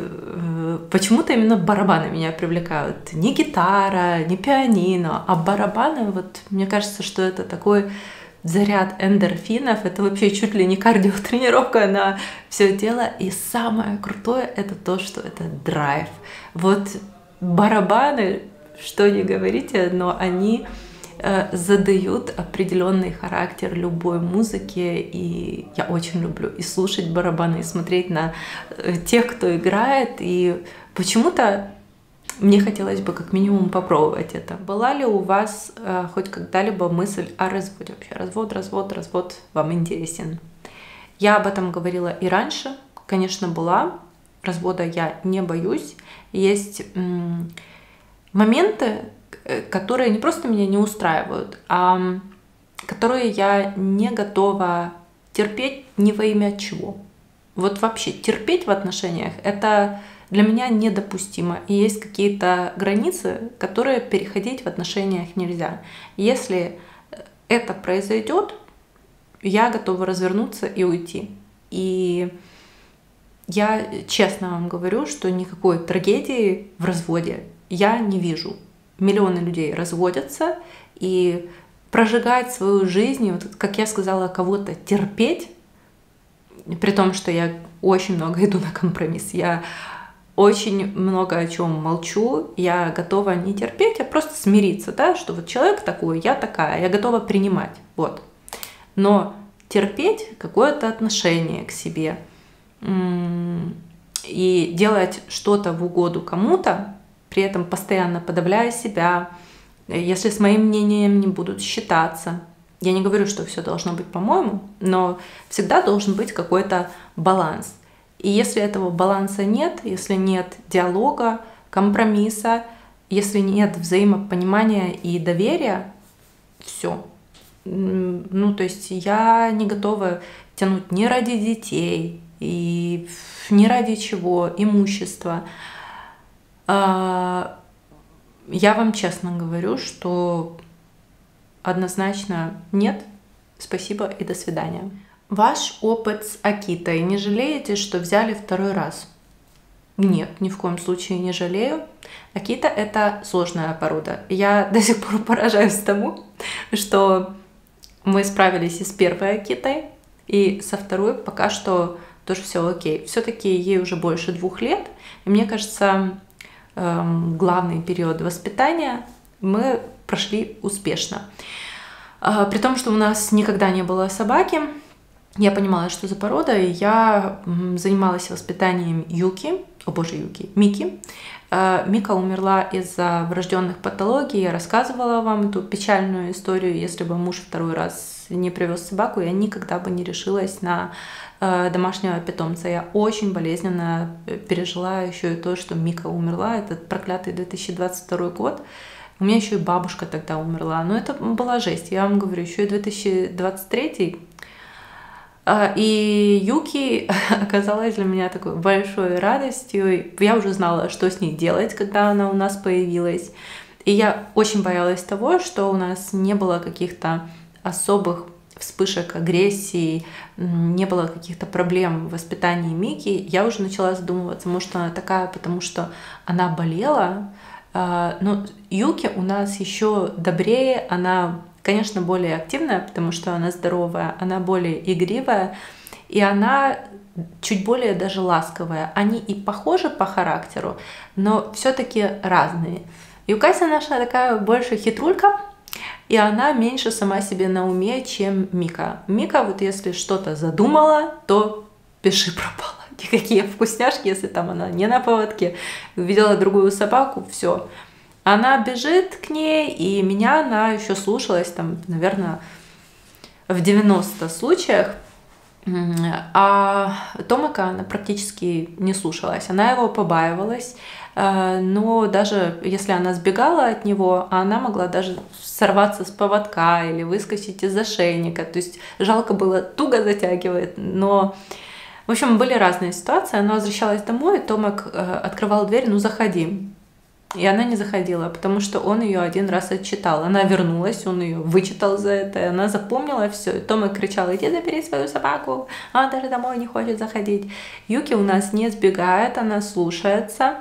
почему-то именно барабаны меня привлекают. Не гитара, не пианино, а барабаны. Вот мне кажется, что это такой заряд эндорфинов. Это вообще чуть ли не кардиотренировка на все тело. И самое крутое это то, что это драйв. Вот барабаны... Что не говорите, но они э, задают определенный характер любой музыки, и я очень люблю и слушать барабаны, и смотреть на э, тех, кто играет, и почему-то мне хотелось бы как минимум попробовать это. Была ли у вас э, хоть когда-либо мысль о разводе? Вообще развод, развод, развод вам интересен? Я об этом говорила и раньше, конечно, была. Развода я не боюсь. Есть... моменты, которые не просто меня не устраивают, а которые я не готова терпеть ни во имя чего. Вот вообще терпеть в отношениях — это для меня недопустимо. И есть какие-то границы, которые переходить в отношениях нельзя. Если это произойдет, я готова развернуться и уйти. И... я честно вам говорю, что никакой трагедии в разводе я не вижу. Миллионы людей разводятся, и прожигать свою жизнь, вот, как я сказала, кого-то терпеть, при том, что я очень много иду на компромисс, я очень много о чем молчу, я готова не терпеть, а просто смириться, да, что вот человек такой, я такая, я готова принимать, вот. Но терпеть какое-то отношение к себе и делать что-то в угоду кому-то, при этом постоянно подавляя себя, если с моим мнением не будут считаться. Я не говорю, что все должно быть по-моему, но всегда должен быть какой-то баланс. И если этого баланса нет, если нет диалога, компромисса, если нет взаимопонимания и доверия, все. Ну, то есть я не готова тянуть ни ради детей, и ни ради чего, имущество. Я вам честно говорю, что однозначно нет, спасибо и до свидания. Ваш опыт с Акитой. Не жалеете, что взяли второй раз? Нет, ни в коем случае не жалею. Акита — это сложная порода. Я до сих пор поражаюсь тому, что мы справились и с первой Акитой, и со второй пока что... тоже все окей. Все-таки ей уже больше двух лет. И мне кажется, главный период воспитания мы прошли успешно. При том, что у нас никогда не было собаки, Я понимала, что за порода, и я занималась воспитанием Юки, о боже, Юки, Мики. Мика умерла из-за врожденных патологий, я рассказывала вам эту печальную историю, если бы муж второй раз не привез собаку, я никогда бы не решилась на домашнего питомца. Я очень болезненно пережила еще и то, что Мика умерла, этот проклятый две тысячи двадцать второй год. У меня еще и бабушка тогда умерла, но это была жесть, я вам говорю, еще и две тысячи двадцать третий. И Юки оказалась для меня такой большой радостью. Я уже знала, что с ней делать, когда она у нас появилась. И я очень боялась того, что у нас не было каких-то особых вспышек агрессии, не было каких-то проблем в воспитании Мики. Я уже начала задумываться, может, она такая, потому что она болела. Но Юки у нас еще добрее, она... конечно, более активная, потому что она здоровая, она более игривая, и она чуть более даже ласковая. Они и похожи по характеру, но все-таки разные. Юкася наша такая больше хитрулька, и она меньше сама себе на уме, чем Мика. Мика вот если что-то задумала, то пиши пропала. Никакие вкусняшки, если там она не на поводке, видела другую собаку, все. Она бежит к ней, и меня она еще слушалась, там, наверное, в девяноста случаях, а Томака она практически не слушалась, она его побаивалась, но даже если она сбегала от него, она могла даже сорваться с поводка или выскочить из ошейника, то есть жалко было, туго затягивает, но... В общем, были разные ситуации, она возвращалась домой, Томак открывал дверь, ну заходи. И она не заходила, потому что он ее один раз отчитал. Она вернулась, он ее вычитал за это, и она запомнила все. И Тома кричала: иди забери свою собаку, она даже домой не хочет заходить. Юки у нас не сбегает, она слушается.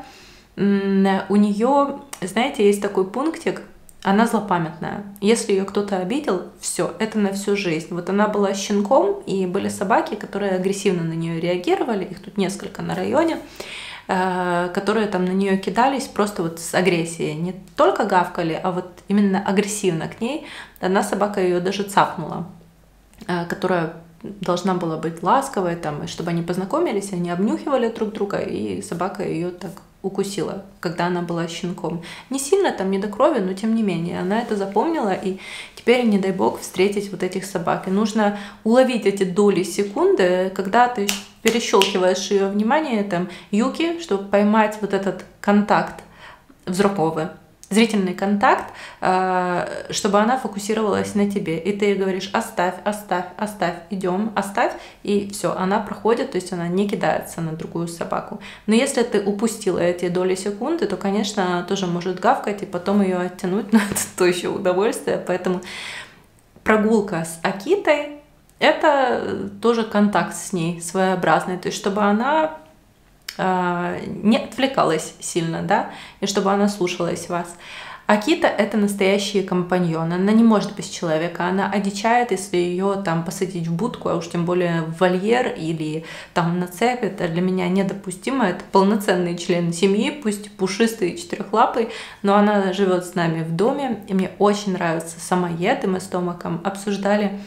У нее, знаете, есть такой пунктик, она злопамятная. Если ее кто-то обидел, все, это на всю жизнь. Вот она была щенком, и были собаки, которые агрессивно на нее реагировали, их тут несколько на районе, которые там на нее кидались просто вот с агрессией. Не только гавкали, а вот именно агрессивно к ней. Одна собака ее даже цапнула, которая должна была быть ласковой, там, и чтобы они познакомились, они обнюхивали друг друга, и собака ее так укусила, когда она была щенком. Не сильно, там, не до крови, но тем не менее. Она это запомнила, и теперь, не дай бог, встретить вот этих собак. И нужно уловить эти доли секунды, когда ты... перещелкиваешь ее внимание, там, Юки, чтобы поймать вот этот контакт взроковый, зрительный контакт, чтобы она фокусировалась на тебе. И ты ей говоришь: оставь, оставь, оставь, идем, оставь, и все, она проходит, то есть она не кидается на другую собаку. Но если ты упустила эти доли секунды, то, конечно, она тоже может гавкать, и потом ее оттянуть, но это то еще удовольствие. Поэтому прогулка с Акитой — это тоже контакт с ней своеобразный, то есть чтобы она э, не отвлекалась сильно, да, и чтобы она слушалась вас. Акита — это настоящий компаньон, она не может без человека, она одичает, если ее там посадить в будку, а уж тем более в вольер или там на цепь, это для меня недопустимо, это полноценный член семьи, пусть пушистый и четырехлапый, но она живет с нами в доме, и мне очень нравится самоед, и мы с Томаком обсуждали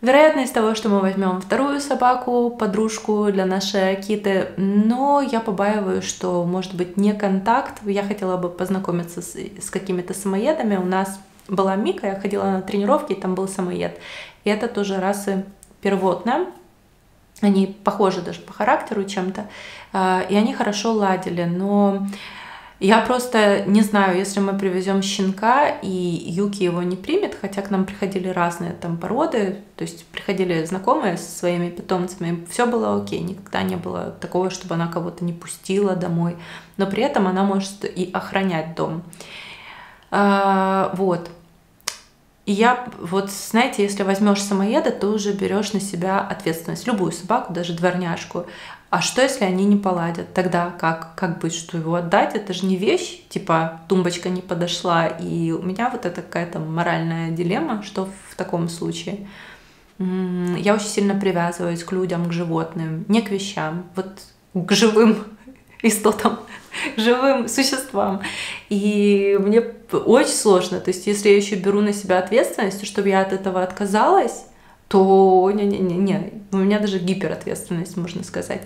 вероятность того, что мы возьмем вторую собаку, подружку для нашей Акиты, но я побаиваюсь, что может быть не контакт. Я хотела бы познакомиться с, с какими-то самоедами. У нас была Мика, я ходила на тренировки, и там был самоед. И это тоже расы первотные. Они похожи даже по характеру чем-то, и они хорошо ладили, но... Я просто не знаю, если мы привезем щенка, и Юки его не примет, хотя к нам приходили разные там породы, то есть приходили знакомые со своими питомцами, все было окей, никогда не было такого, чтобы она кого-то не пустила домой, но при этом она может и охранять дом. А, вот. И я, вот знаете, если возьмешь самоеда, то уже берешь на себя ответственность, любую собаку, даже дворняжку. А что, если они не поладят? Тогда как? Как быть, что его отдать? Это же не вещь, типа тумбочка не подошла. И у меня вот это какая-то моральная дилемма, что в таком случае. Я очень сильно привязываюсь к людям, к животным, не к вещам, вот к живым истотам, к живым существам. И мне очень сложно. То есть если я еще беру на себя ответственность, чтобы я от этого отказалась, то не-не-не, у меня даже гиперответственность, можно сказать.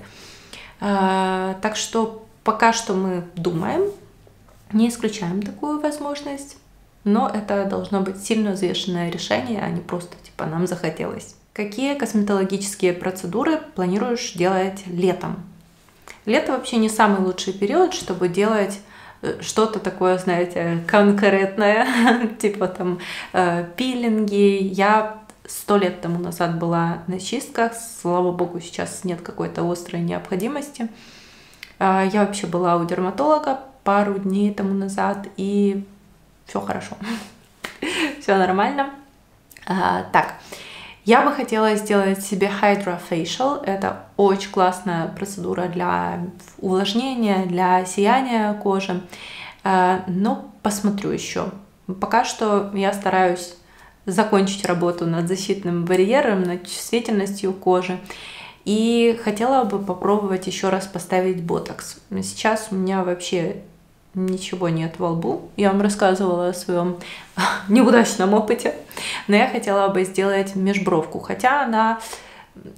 А, так что пока что мы думаем, не исключаем такую возможность, но это должно быть сильно взвешенное решение, а не просто типа нам захотелось. Какие косметологические процедуры планируешь делать летом? Лето вообще не самый лучший период, чтобы делать что-то такое, знаете, конкретное, типа там пилинги. Я сто лет тому назад была на чистках, слава богу, сейчас нет какой-то острой необходимости. Я вообще была у дерматолога пару дней тому назад, и все хорошо, все нормально. Так, я бы хотела сделать себе hydrofacial. Это очень классная процедура для увлажнения, для сияния кожи, но посмотрю еще. Пока что я стараюсь закончить работу над защитным барьером, над чувствительностью кожи. И хотела бы попробовать еще раз поставить ботокс. Сейчас у меня вообще ничего нет во лбу. Я вам рассказывала о своем неудачном опыте. Но я хотела бы сделать межбровку. Хотя она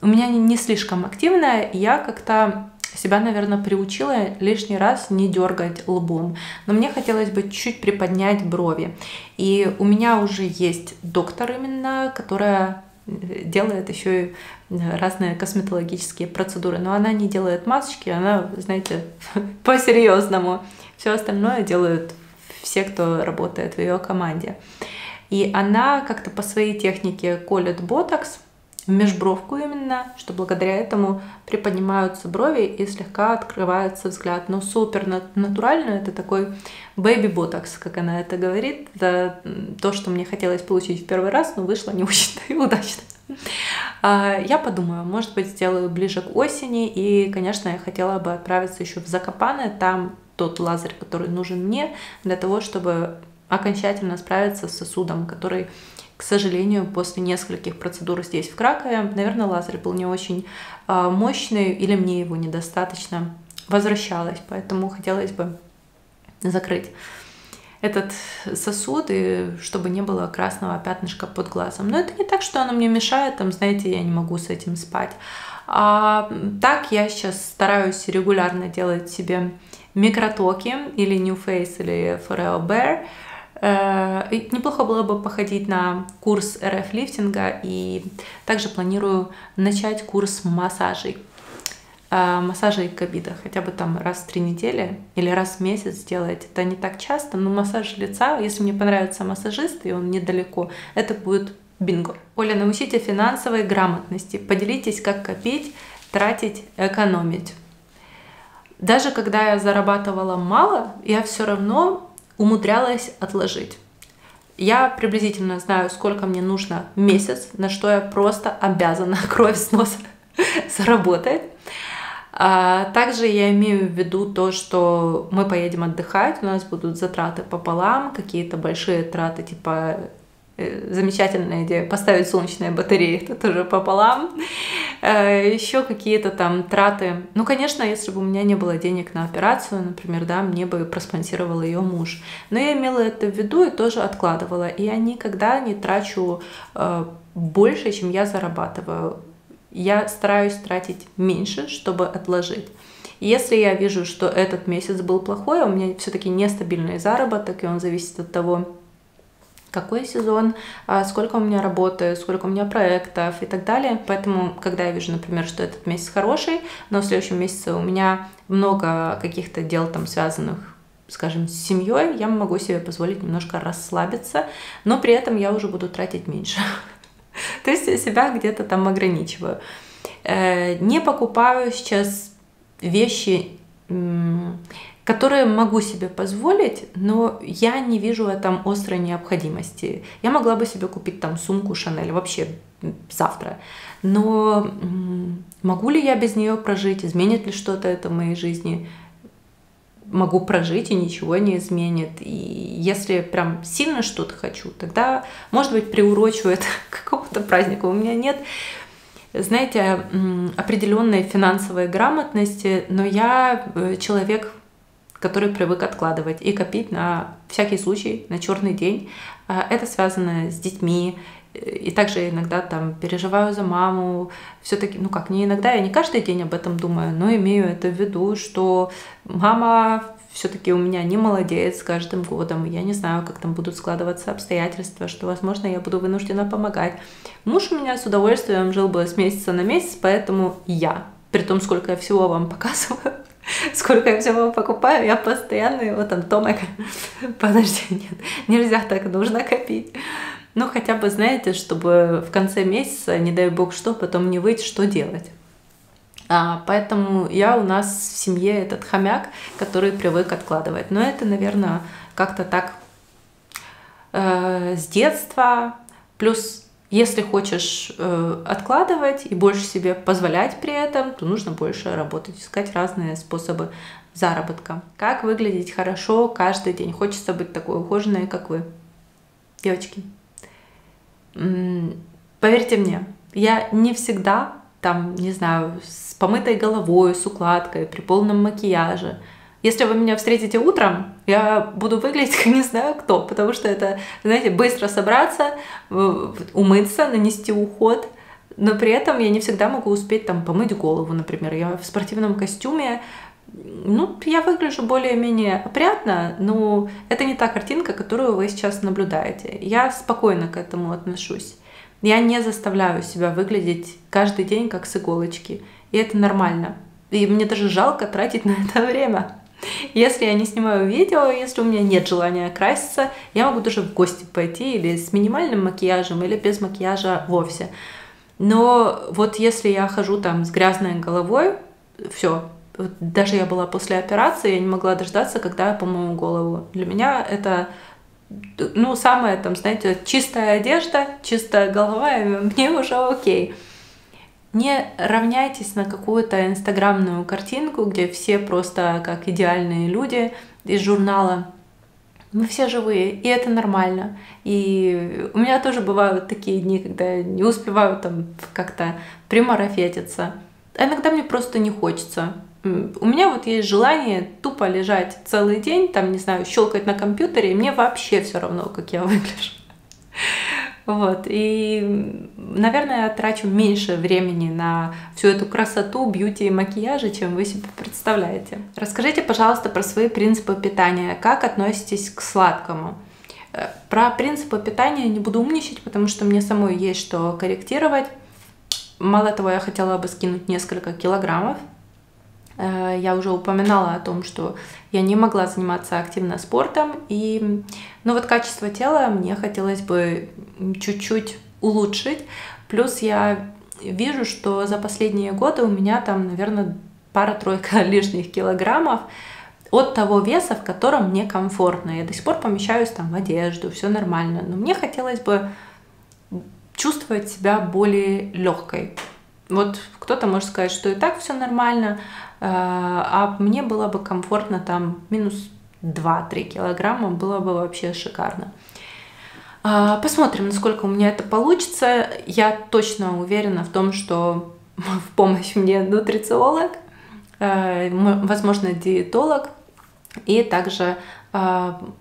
у меня не слишком активная. И я как-то себя, наверное, приучила лишний раз не дергать лбом. Но мне хотелось бы чуть приподнять брови. И у меня уже есть доктор именно, которая делает еще и разные косметологические процедуры, но она не делает масочки, она, знаете, по-серьезному. Все остальное делают все, кто работает в ее команде. И она как-то по своей технике колет ботокс, межбровку именно, что благодаря этому приподнимаются брови и слегка открывается взгляд. Но супер натурально, это такой бэйби-ботокс, как она это говорит. Это то, что мне хотелось получить в первый раз, но вышло не очень удачно. Я подумаю, может быть, сделаю ближе к осени. И, конечно, я хотела бы отправиться еще в Закопане. Там тот лазерь, который нужен мне, для того, чтобы окончательно справиться с сосудом, который, к сожалению, после нескольких процедур здесь, в Кракове, наверное, лазер был не очень мощный, или мне его недостаточно возвращалось, поэтому хотелось бы закрыть этот сосуд, и чтобы не было красного пятнышка под глазом. Но это не так, что оно мне мешает, там, знаете, я не могу с этим спать. А так я сейчас стараюсь регулярно делать себе микротоки, или New Face, или Forever Bear. Неплохо было бы походить на курс эр эф-лифтинга, и также планирую начать курс массажей, массажей кабида, хотя бы там раз в три недели или раз в месяц делать. Это не так часто, но массаж лица, если мне понравится массажист, и он недалеко, это будет бинго. Оля, научите финансовой грамотности, поделитесь, как копить, тратить, экономить. Даже когда я зарабатывала мало, я все равно умудрялась отложить. Я приблизительно знаю, сколько мне нужно в месяц, на что я просто обязана кровь с носа заработать. А также я имею в виду то, что мы поедем отдыхать, у нас будут затраты пополам, какие-то большие траты, типа замечательная идея поставить солнечные батареи, это тоже пополам. Еще какие-то там траты. Ну, конечно, если бы у меня не было денег на операцию, например, да, мне бы проспонсировал ее муж. Но я имела это в виду и тоже откладывала. И я никогда не трачу больше, чем я зарабатываю. Я стараюсь тратить меньше, чтобы отложить. Если я вижу, что этот месяц был плохой, у меня все-таки нестабильный заработок, и он зависит от того, какой сезон, сколько у меня работы, сколько у меня проектов и так далее. Поэтому, когда я вижу, например, что этот месяц хороший, но в следующем месяце у меня много каких-то дел там связанных, скажем, с семьей, я могу себе позволить немножко расслабиться, но при этом я уже буду тратить меньше. То есть я себя где-то там ограничиваю. Не покупаю сейчас вещи, которые могу себе позволить, но я не вижу в этом острой необходимости. Я могла бы себе купить там сумку Шанель вообще завтра, но могу ли я без нее прожить, изменит ли что-то это в моей жизни? Могу прожить, и ничего не изменит. И если прям сильно что-то хочу, тогда, может быть, приурочу это к какому-то празднику. У меня нет, знаете, определенной финансовой грамотности, но я человек, который привык откладывать и копить на всякий случай, на черный день. Это связано с детьми И также иногда там переживаю за маму, все-таки, ну как, не иногда, я не каждый день об этом думаю, но имею это в виду, что мама все-таки у меня не молодец с каждым годом, я не знаю, как там будут складываться обстоятельства, что, возможно, я буду вынуждена помогать. Муж у меня с удовольствием жил бы с месяца на месяц, поэтому я, при том, сколько я всего вам показываю, сколько я всего покупаю, я постоянно его там, Томак, подожди, нет, нельзя так, нужно копить. Ну, хотя бы, знаете, чтобы в конце месяца, не дай бог что, потом не выйти, что делать. А, поэтому я у нас в семье этот хомяк, который привык откладывать. Но это, наверное, как-то так э, с детства. Плюс, если хочешь э, откладывать и больше себе позволять при этом, то нужно больше работать, искать разные способы заработка. Как выглядеть хорошо каждый день? Хочется быть такой ухоженной, как вы, девочки. Поверьте мне, я не всегда там, не знаю, с помытой головой, с укладкой, при полном макияже. Если вы меня встретите утром, я буду выглядеть как не знаю кто, потому что это, знаете, быстро собраться, умыться, нанести уход, но при этом я не всегда могу успеть там помыть голову, например. Я в спортивном костюме, ну, я выгляжу более-менее опрятно, но это не та картинка, которую вы сейчас наблюдаете. Я спокойно к этому отношусь. Я не заставляю себя выглядеть каждый день как с иголочки. И это нормально. И мне даже жалко тратить на это время. Если я не снимаю видео, если у меня нет желания краситься, я могу даже в гости пойти или с минимальным макияжем, или без макияжа вовсе. Но вот если я хожу там с грязной головой, все. Даже я была после операции, я не могла дождаться, когда я помою голову. Для меня это, ну, самая там, знаете, чистая одежда, чистая голова, и мне уже окей. Не равняйтесь на какую-то инстаграмную картинку, где все просто как идеальные люди из журнала. Мы все живые, и это нормально. И у меня тоже бывают такие дни, когда я не успеваю там как-то примарафетиться. А иногда мне просто не хочется. У меня вот есть желание тупо лежать целый день, там, не знаю, щелкать на компьютере, и мне вообще все равно, как я выгляжу. Вот, и, наверное, я трачу меньше времени на всю эту красоту, бьюти и макияжа, чем вы себе представляете. Расскажите, пожалуйста, про свои принципы питания. Как относитесь к сладкому? Про принципы питания не буду умничать, потому что мне самой есть что корректировать. Мало того, я хотела бы скинуть несколько килограммов. Я уже упоминала о том, что я не могла заниматься активно спортом, и, ну, вот качество тела мне хотелось бы чуть-чуть улучшить. Плюс я вижу, что за последние годы у меня там, наверное, пара-тройка лишних килограммов от того веса, в котором мне комфортно. Я до сих пор помещаюсь там в одежду, все нормально, но мне хотелось бы чувствовать себя более легкой. Вот кто-то может сказать, что и так все нормально, а мне было бы комфортно там минус два-три килограмма, было бы вообще шикарно. Посмотрим, насколько у меня это получится. Я точно уверена в том, что в помощь мне нутрициолог, возможно, диетолог и также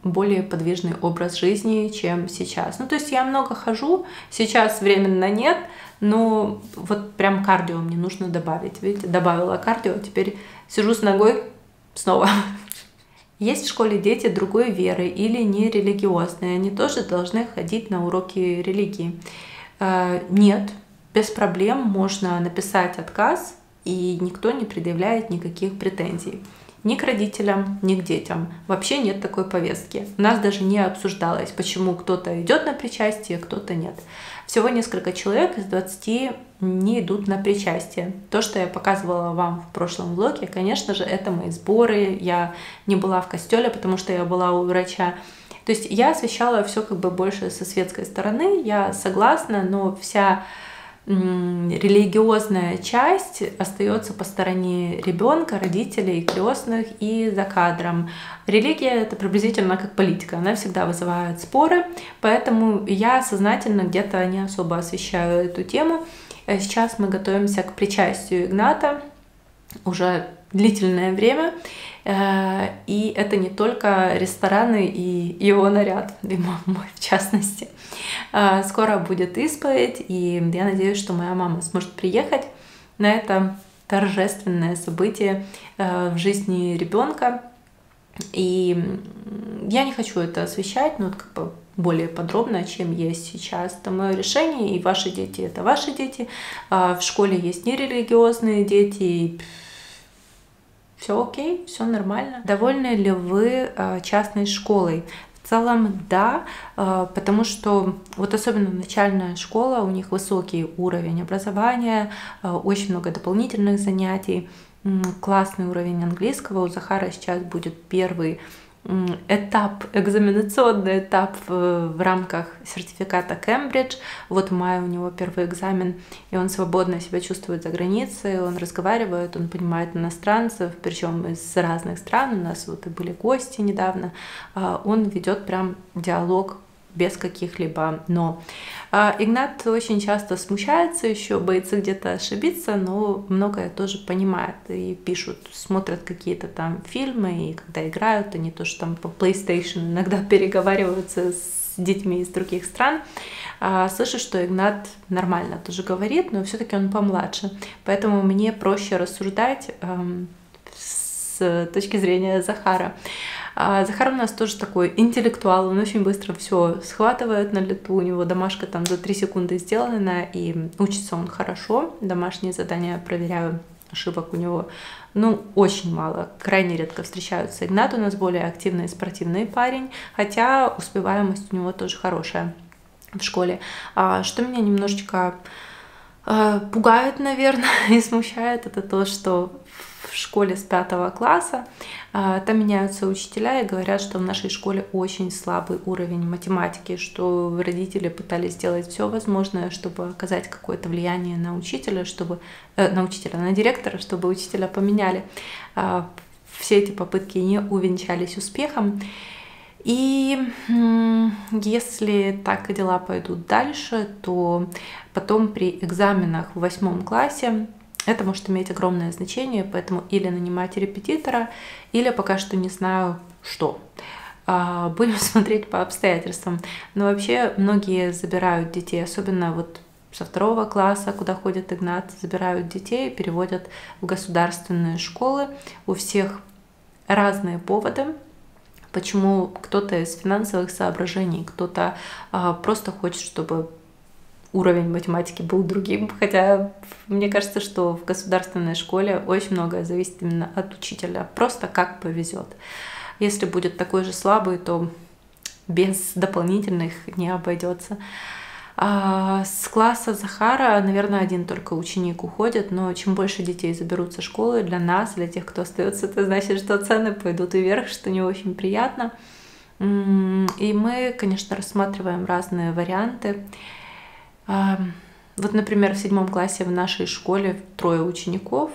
более подвижный образ жизни, чем сейчас. Ну, то есть я много хожу, сейчас временно нет, но вот прям кардио мне нужно добавить. Видите, добавила кардио, теперь сижу с ногой снова. Есть в школе дети другой веры или нерелигиозные? Они тоже должны ходить на уроки религии? Нет, без проблем можно написать отказ, и никто не предъявляет никаких претензий. Ни к родителям, ни к детям. Вообще нет такой повестки. У нас даже не обсуждалось, почему кто-то идет на причастие, кто-то нет. Всего несколько человек из двадцати не идут на причастие. То, что я показывала вам в прошлом влоге, конечно же, это мои сборы. Я не была в костеле, потому что я была у врача. То есть я освещала все как бы больше со светской стороны. Я согласна, но вся религиозная часть остается по стороне ребенка, родителей, крестных и за кадром. Религия — это приблизительно как политика, она всегда вызывает споры, поэтому я сознательно где-то не особо освещаю эту тему. Сейчас мы готовимся к причастию Игната. уже длительное время, и это не только рестораны и его наряд, и мой в частности. Скоро будет исповедь, и я надеюсь, что моя мама сможет приехать на это торжественное событие в жизни ребенка. И я не хочу это освещать, но вот как бы более подробно, чем есть сейчас. Это мое решение, и ваши дети — это ваши дети. В школе есть нерелигиозные дети. Все окей, все нормально. Довольны ли вы частной школой? В целом, да, потому что вот особенно начальная школа, у них высокий уровень образования, очень много дополнительных занятий, классный уровень английского. У Захара сейчас будет первый этап, экзаменационный этап в рамках сертификата Кембридж. Вот в мае у него первый экзамен, и он свободно себя чувствует за границей, он разговаривает, он понимает иностранцев, причем из разных стран. У нас вот и были гости недавно. Он ведет прям диалог без каких-либо «но». Игнат очень часто смущается, еще боится где-то ошибиться, но многое тоже понимает. И пишут, смотрят какие-то там фильмы, и когда играют, они тоже там по PlayStation иногда переговариваются с детьми из других стран. Слышу, что Игнат нормально тоже говорит, но все-таки он помладше. Поэтому мне проще рассуждать с точки зрения Захара. Захар у нас тоже такой интеллектуал, он очень быстро все схватывает на лету, у него домашка там за три секунды сделана, и учится он хорошо, домашние задания проверяю, ошибок у него, ну, очень мало, крайне редко встречаются. Игнат у нас более активный спортивный парень, хотя успеваемость у него тоже хорошая в школе. Что меня немножечко пугает, наверное, и смущает, это то, что в школе с пятого класса там меняются учителя и говорят, что в нашей школе очень слабый уровень математики, что родители пытались сделать все возможное, чтобы оказать какое-то влияние на учителя, чтобы э, на учителя, на директора, чтобы учителя поменяли. Все эти попытки не увенчались успехом. И если так дела пойдут дальше, то потом при экзаменах в восьмом классе это может иметь огромное значение, поэтому или нанимать репетитора, или пока что не знаю что. Будем смотреть по обстоятельствам. Но вообще многие забирают детей, особенно вот со второго класса, куда ходит Игнат, забирают детей, переводят в государственные школы. У всех разные поводы, почему кто-то из финансовых соображений, кто-то просто хочет, чтобы уровень математики был другим, хотя мне кажется, что в государственной школе очень многое зависит именно от учителя, просто как повезет. Если будет такой же слабый, то без дополнительных не обойдется. С класса Захара, наверное, один только ученик уходит, но чем больше детей заберут со школы, для нас, для тех, кто остается, это значит, что цены пойдут вверх, что не очень приятно. И мы, конечно, рассматриваем разные варианты. Вот, например, в седьмом классе в нашей школе трое учеников,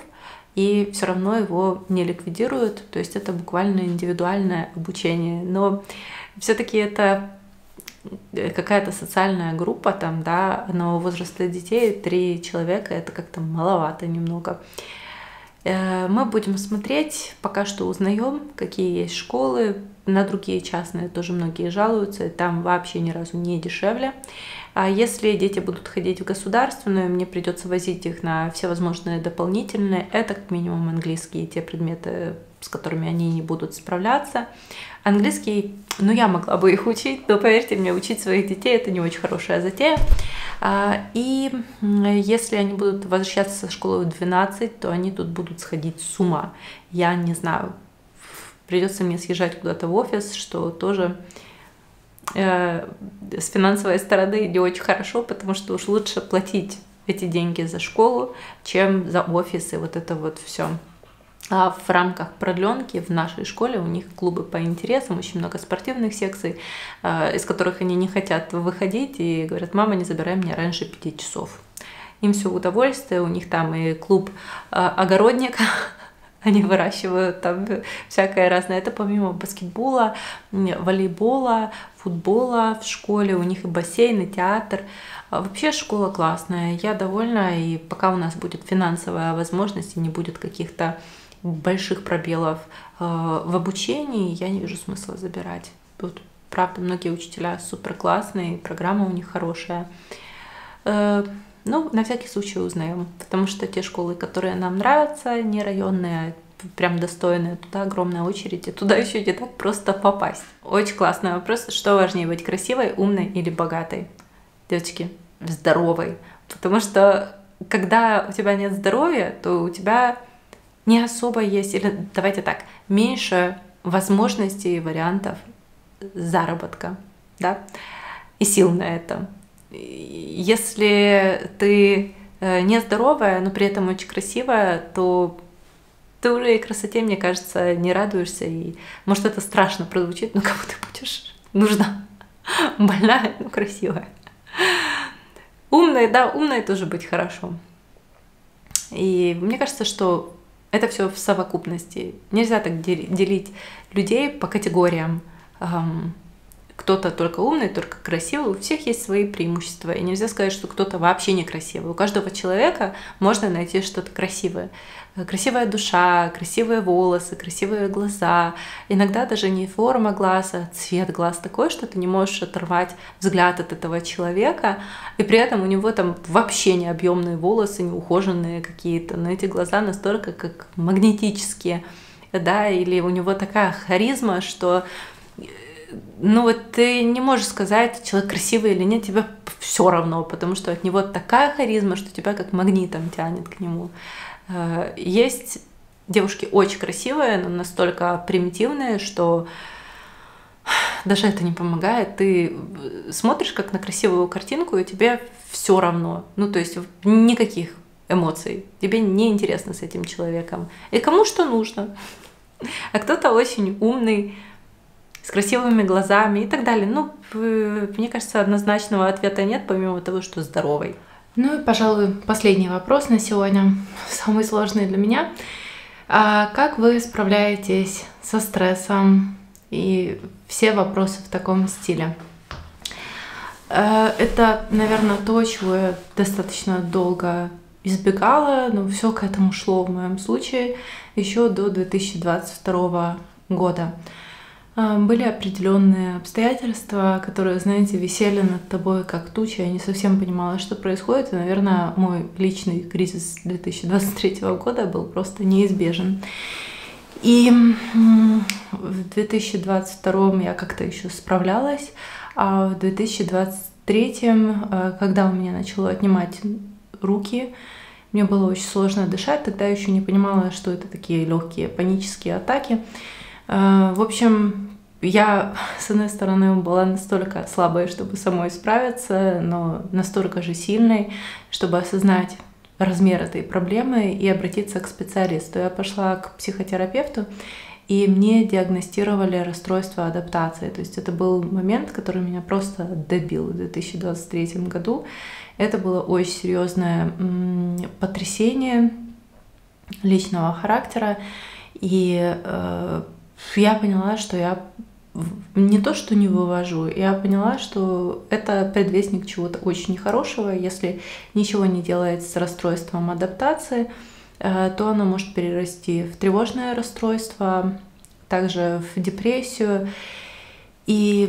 и все равно его не ликвидируют, то есть это буквально индивидуальное обучение, но все-таки это какая-то социальная группа там, да, но возраста детей три человека, это как-то маловато немного. Мы будем смотреть, пока что узнаем, какие есть школы, на другие частные тоже многие жалуются, и там вообще ни разу не дешевле. А если дети будут ходить в государственную, мне придется возить их на всевозможные дополнительные, это как минимум английские, те предметы, с которыми они не будут справляться. Английский, ну я могла бы их учить, но поверьте мне, учить своих детей — это не очень хорошая затея. И если они будут возвращаться со школы в двенадцать, то они тут будут сходить с ума. Я не знаю, придется мне съезжать куда-то в офис, что тоже э, с финансовой стороны не очень хорошо, потому что уж лучше платить эти деньги за школу, чем за офис и вот это вот все. А в рамках продленки в нашей школе у них клубы по интересам, очень много спортивных секций, из которых они не хотят выходить и говорят: мама, не забирай меня раньше пяти часов. Им все удовольствие, у них там и клуб огородника, Они выращивают там всякое разное. Это помимо баскетбола, волейбола, футбола в школе. У них и бассейн, и театр. Вообще школа классная. Я довольна. И пока у нас будет финансовая возможность и не будет каких-то больших пробелов в обучении, я не вижу смысла забирать. Тут, правда, многие учителя супер классные, программа у них хорошая. Ну, на всякий случай узнаем, потому что те школы, которые нам нравятся, не районные, а прям достойные, туда огромная очередь, и туда еще не так просто попасть. Очень классный вопрос, что важнее быть красивой, умной или богатой? Девочки, здоровой, потому что когда у тебя нет здоровья, то у тебя не особо есть, или давайте так, меньше возможностей и вариантов заработка, да, и сил на это. Если ты нездоровая, но при этом очень красивая, то ты уже и красоте, мне кажется, не радуешься. И, может, это страшно прозвучит, но кому ты будешь нужна? Больная, но красивая. Умная, да, умная тоже быть хорошо. И мне кажется, что это все в совокупности. Нельзя так делить людей по категориям. Кто-то только умный, только красивый, у всех есть свои преимущества. И нельзя сказать, что кто-то вообще не красивый. У каждого человека можно найти что-то красивое. Красивая душа, красивые волосы, красивые глаза. Иногда даже не форма глаз, а цвет глаз такой, что ты не можешь оторвать взгляд от этого человека. И при этом у него там вообще не объемные волосы, не ухоженные какие-то. Но эти глаза настолько как магнетические. Да? Или у него такая харизма, что... Ну вот ты не можешь сказать, человек красивый или нет, тебе все равно, потому что от него такая харизма, что тебя как магнитом тянет к нему. Есть девушки очень красивые, но настолько примитивные, что даже это не помогает. Ты смотришь как на красивую картинку, и тебе все равно. Ну то есть никаких эмоций. Тебе не интересно с этим человеком. И кому что нужно. А кто-то очень умный, с красивыми глазами и так далее. Ну, мне кажется, однозначного ответа нет, помимо того, что здоровый. Ну и, пожалуй, последний вопрос на сегодня, самый сложный для меня. А как вы справляетесь со стрессом и все вопросы в таком стиле? Это, наверное, то, чего я достаточно долго избегала, но все к этому шло в моем случае еще до две тысячи двадцать второго года. Были определенные обстоятельства, которые, знаете, висели над тобой как туча. Я не совсем понимала, что происходит. И, наверное, мой личный кризис две тысячи двадцать третьего года был просто неизбежен. И в две тысячи двадцать втором я как-то еще справлялась, а в две тысячи двадцать третьем, когда у меня начало отнимать руки, мне было очень сложно дышать. Тогда я еще не понимала, что это такие легкие панические атаки. В общем, я, с одной стороны, была настолько слабой, чтобы самой справиться, но настолько же сильной, чтобы осознать размер этой проблемы и обратиться к специалисту. Я пошла к психотерапевту, и мне диагностировали расстройство адаптации. То есть это был момент, который меня просто добил в две тысячи двадцать третьем году. Это было очень серьезное потрясение личного характера, и... Я поняла, что я не то, что не вывожу, я поняла, что это предвестник чего-то очень нехорошего. Если ничего не делать с расстройством адаптации, то оно может перерасти в тревожное расстройство, также в депрессию. И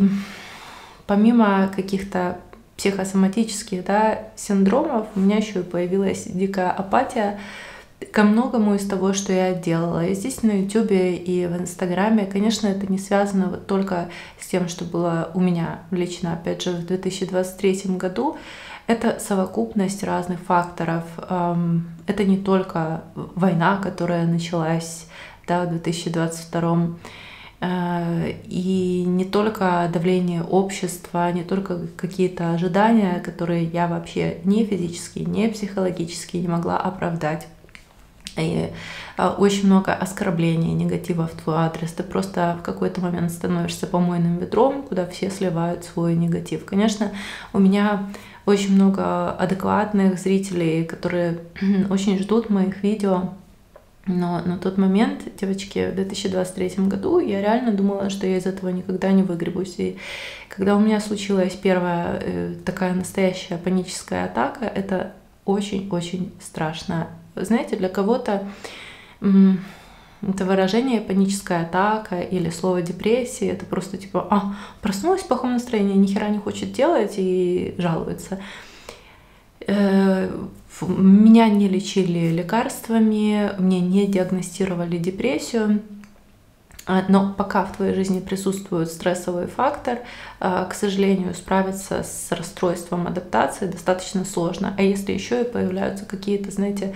помимо каких-то психосоматических, да, синдромов, у меня еще и появилась дикая апатия ко многому из того, что я делала. И здесь на YouTube и в Инстаграме, конечно, это не связано вот только с тем, что было у меня лично, опять же, в две тысячи двадцать третьем году. Это совокупность разных факторов. Это не только война, которая началась, да, в две тысячи двадцать втором, и не только давление общества, не только какие-то ожидания, которые я вообще ни физически, ни психологически не могла оправдать. И очень много оскорблений, негатива в твой адрес. Ты просто в какой-то момент становишься помойным ведром, куда все сливают свой негатив. Конечно, у меня очень много адекватных зрителей, которые очень ждут моих видео, Но на тот момент, девочки, в две тысячи двадцать третьем году я реально думала, что я из этого никогда не выгребусь. И когда у меня случилась первая э, такая настоящая паническая атака, это очень-очень страшно. Знаете, для кого-то это выражение паническая атака или слово депрессия, это просто типа, а, проснулась в плохом настроении, ни хера не хочет делать и жалуется. Меня не лечили лекарствами, мне не диагностировали депрессию, но пока в твоей жизни присутствует стрессовый фактор, к сожалению, справиться с расстройством адаптации достаточно сложно. А если еще и появляются какие-то, знаете,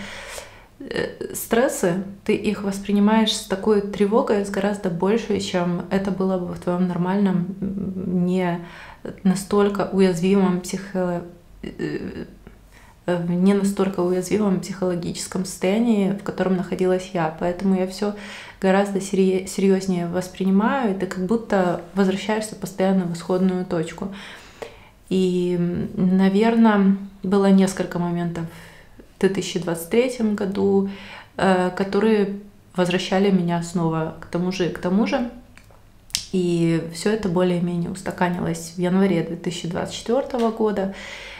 стрессы, ты их воспринимаешь с такой тревогой, с гораздо большей, чем это было бы в твоем нормальном, не настолько уязвимом психо... в не настолько уязвимом психологическом состоянии, в котором находилась я. Поэтому я все гораздо серьезнее воспринимаю, и ты как будто возвращаешься постоянно в исходную точку. И, наверное, было несколько моментов в две тысячи двадцать третьем году, которые возвращали меня снова к тому же и к тому же. И все это более-менее устаканилось в январе две тысячи двадцать четвёртого года.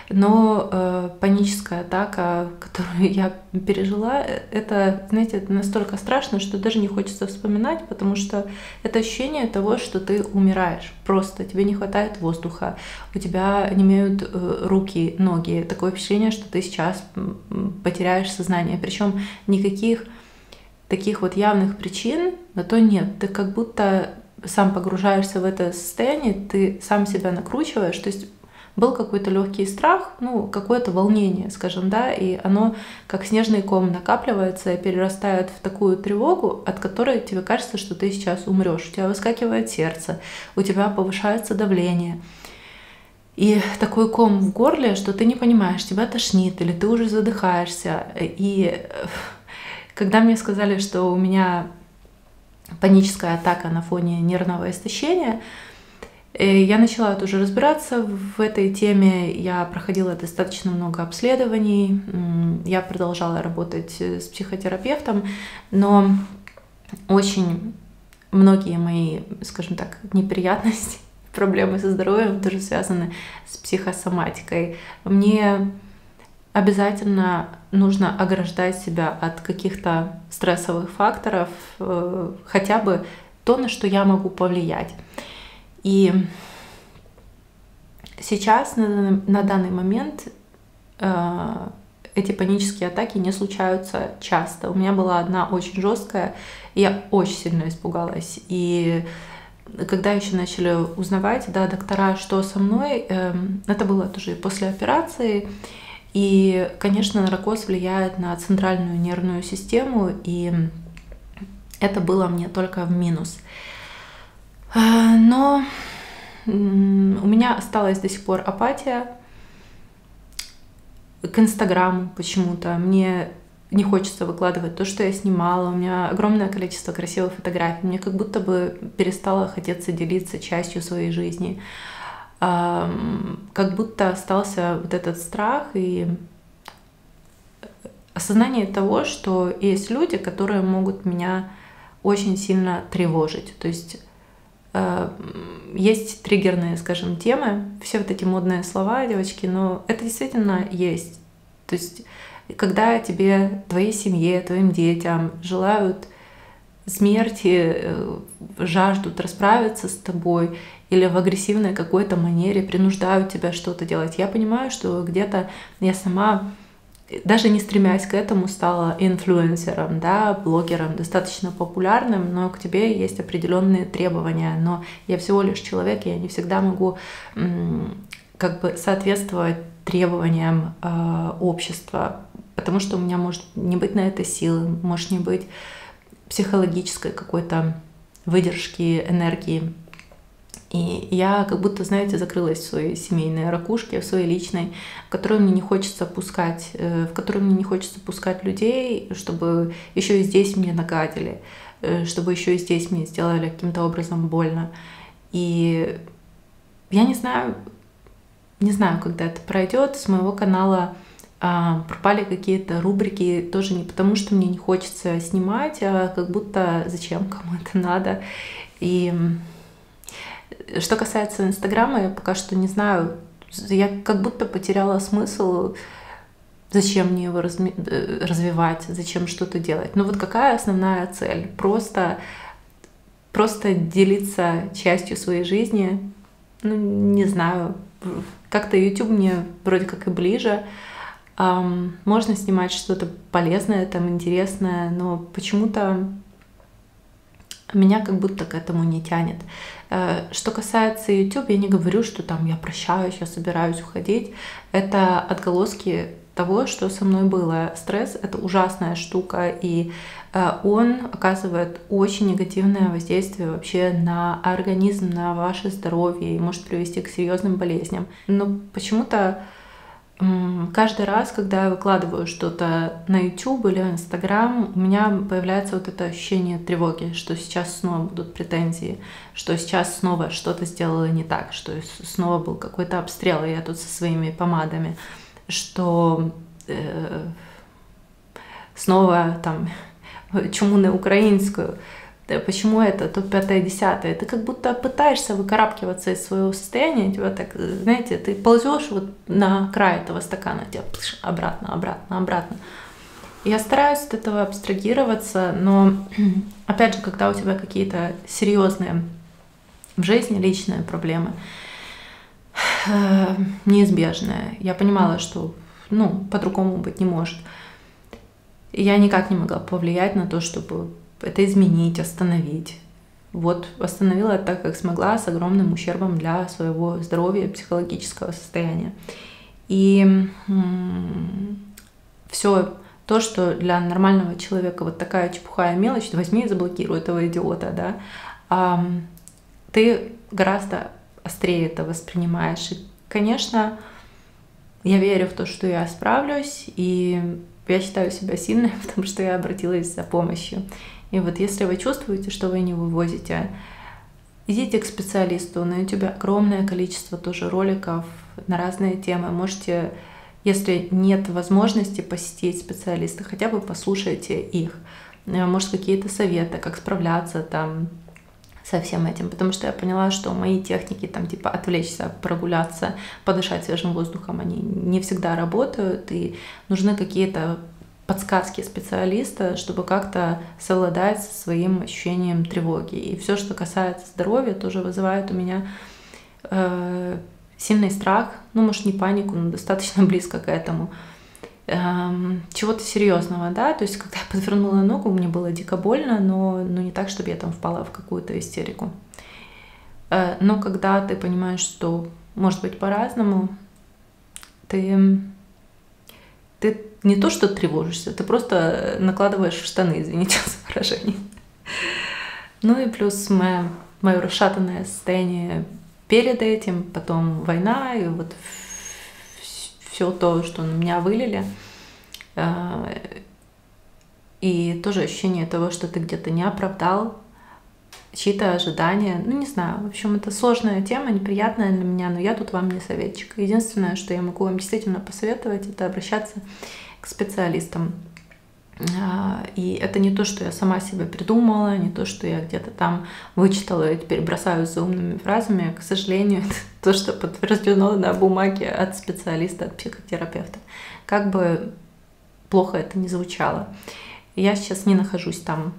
Но э, паническая атака, которую я пережила, это, знаете, это настолько страшно, что даже не хочется вспоминать, потому что это ощущение того, что ты умираешь. Просто тебе не хватает воздуха, у тебя немеют э, руки, ноги. Такое впечатление, что ты сейчас потеряешь сознание. Причем никаких таких вот явных причин на то нет. Ты как будто сам погружаешься в это состояние, ты сам себя накручиваешь, то есть был какой-то легкий страх, ну, какое-то волнение, скажем, да, и оно как снежный ком накапливается и перерастает в такую тревогу, от которой тебе кажется, что ты сейчас умрешь. У тебя выскакивает сердце, у тебя повышается давление. И такой ком в горле, что ты не понимаешь, тебя тошнит или ты уже задыхаешься. И когда мне сказали, что у меня паническая атака на фоне нервного истощения, я начала тоже разбираться в этой теме, я проходила достаточно много обследований, я продолжала работать с психотерапевтом, но очень многие мои, скажем так, неприятности, проблемы со здоровьем тоже связаны с психосоматикой. Мне обязательно нужно ограждать себя от каких-то стрессовых факторов, хотя бы то, на что я могу повлиять. И сейчас, на, на данный момент, э, эти панические атаки не случаются часто. У меня была одна очень жесткая, и я очень сильно испугалась. И когда еще начали узнавать, да, доктора, что со мной, э, это было тоже после операции. И, конечно, наркоз влияет на центральную нервную систему, и это было мне только в минус. Но у меня осталась до сих пор апатия к Инстаграму почему-то. Мне не хочется выкладывать то, что я снимала. У меня огромное количество красивых фотографий. Мне как будто бы перестало хотеться делиться частью своей жизни. Как будто остался вот этот страх и осознание того, что есть люди, которые могут меня очень сильно тревожить. То есть есть триггерные, скажем, темы, все вот эти модные слова, девочки, но это действительно есть. То есть, когда тебе, твоей семье, твоим детям желают смерти, жаждут расправиться с тобой или в агрессивной какой-то манере принуждают тебя что-то делать. Я понимаю, что где-то я сама, даже не стремясь к этому, стала инфлюенсером, да, блогером, достаточно популярным, но к тебе есть определенные требования. Но я всего лишь человек, я не всегда могу как бы соответствовать требованиям э, общества, потому что у меня может не быть на это силы, может не быть психологической какой-то выдержки, энергии. И я как будто, знаете, закрылась в своей семейной ракушке, в своей личной, в которую мне не хочется пускать, в которую мне не хочется пускать людей, чтобы еще и здесь мне нагадили, чтобы еще и здесь мне сделали каким-то образом больно. И я не знаю, не знаю, когда это пройдет. С моего канала пропали какие-то рубрики, тоже не потому, что мне не хочется снимать, а как будто зачем, кому это надо. И что касается Инстаграма, я пока что не знаю, я как будто потеряла смысл, зачем мне его развивать, зачем что-то делать. Ну вот какая основная цель? Просто, просто делиться частью своей жизни, ну не знаю, как-то YouTube мне вроде как и ближе. Можно снимать что-то полезное, там, интересное, но почему-то меня как будто к этому не тянет. Что касается YouTube, я не говорю, что там я прощаюсь, я собираюсь уходить. Это отголоски того, что со мной было. Стресс — это ужасная штука, и он оказывает очень негативное воздействие вообще на организм, на ваше здоровье и может привести к серьезным болезням. Но почему-то каждый раз, когда я выкладываю что-то на YouTube или Instagram, у меня появляется вот это ощущение тревоги, что сейчас снова будут претензии, что сейчас снова что-то сделала не так, что снова был какой-то обстрел, и я тут со своими помадами, что э, снова там чему на украинскую. Почему это? То пятое, десятое. Ты как будто пытаешься выкарабкиваться из своего состояния, тебя так, знаете, ты ползешь вот на край этого стакана, тебя пш, обратно, обратно, обратно. Я стараюсь от этого абстрагироваться, но опять же, когда у тебя какие-то серьезные в жизни личные проблемы, э, неизбежные, я понимала, что ну, по-другому быть не может. Я никак не могла повлиять на то, чтобы это изменить, остановить. Вот, остановила так, как смогла, с огромным ущербом для своего здоровья, психологического состояния. И все то, что для нормального человека вот такая чепуха и мелочь, возьми и заблокируй этого идиота, да, а ты гораздо острее это воспринимаешь. И, конечно, я верю в то, что я справлюсь, и я считаю себя сильной, потому что я обратилась за помощью. И вот если вы чувствуете, что вы не вывозите, идите к специалисту. На YouTube огромное количество тоже роликов на разные темы. Можете, если нет возможности посетить специалиста, хотя бы послушайте их. Может, какие-то советы, как справляться там со всем этим. Потому что я поняла, что мои техники там типа отвлечься, прогуляться, подышать свежим воздухом, они не всегда работают. И нужны какие-то подсказки специалиста, чтобы как-то совладать со своим ощущением тревоги. И все, что касается здоровья, тоже вызывает у меня э, сильный страх, ну, может, не панику, но достаточно близко к этому. Э, чего-то серьезного, да, то есть, когда я подвернула ногу, мне было дико больно, но ну, не так, чтобы я там впала в какую-то истерику. Э, но когда ты понимаешь, что может быть по-разному, ты... ты не то, что тревожишься, ты просто накладываешь в штаны, извините за выражение. Ну и плюс мое, мое расшатанное состояние перед этим, потом война, и вот все то, что на меня вылили. И тоже ощущение того, что ты где-то не оправдал чьи-то ожидания. Ну не знаю, в общем, это сложная тема, неприятная для меня, но я тут вам не советчик. Единственное, что я могу вам действительно посоветовать, это обращаться к специалистам. И это не то, что я сама себе придумала, не то, что я где-то там вычитала и теперь бросаюсь за умными фразами. К сожалению, это то, что подтверждено на бумаге от специалиста, от психотерапевта. Как бы плохо это ни звучало. Я сейчас не нахожусь там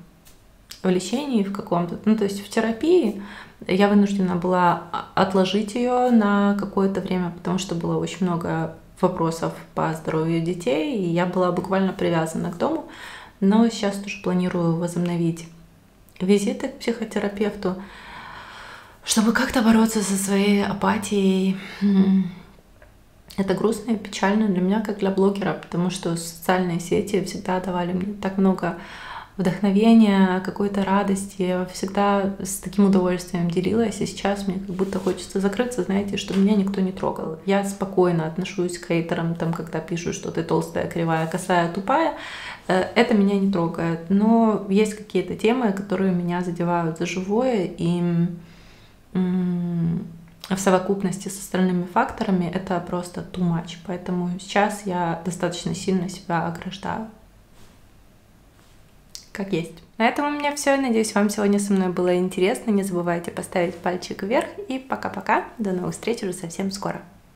в лечении в каком-то, ну то есть в терапии, я вынуждена была отложить ее на какое-то время, потому что было очень много вопросов по здоровью детей, и я была буквально привязана к дому, но сейчас тоже планирую возобновить визиты к психотерапевту, чтобы как-то бороться со своей апатией. Это грустно и печально для меня, как для блогера, потому что социальные сети всегда давали мне так много вдохновения, какой-то радости. Я всегда с таким удовольствием делилась, и сейчас мне как будто хочется закрыться, знаете, чтобы меня никто не трогал. Я спокойно отношусь к хейтерам, там, когда пишут, что ты толстая, кривая, косая, тупая. Это меня не трогает. Но есть какие-то темы, которые меня задевают за живое, и в совокупности с остальными факторами это просто too much. Поэтому сейчас я достаточно сильно себя ограждаю. Как есть. На этом у меня все. Надеюсь, вам сегодня со мной было интересно. Не забывайте поставить пальчик вверх. И пока-пока. До новых встреч уже совсем скоро.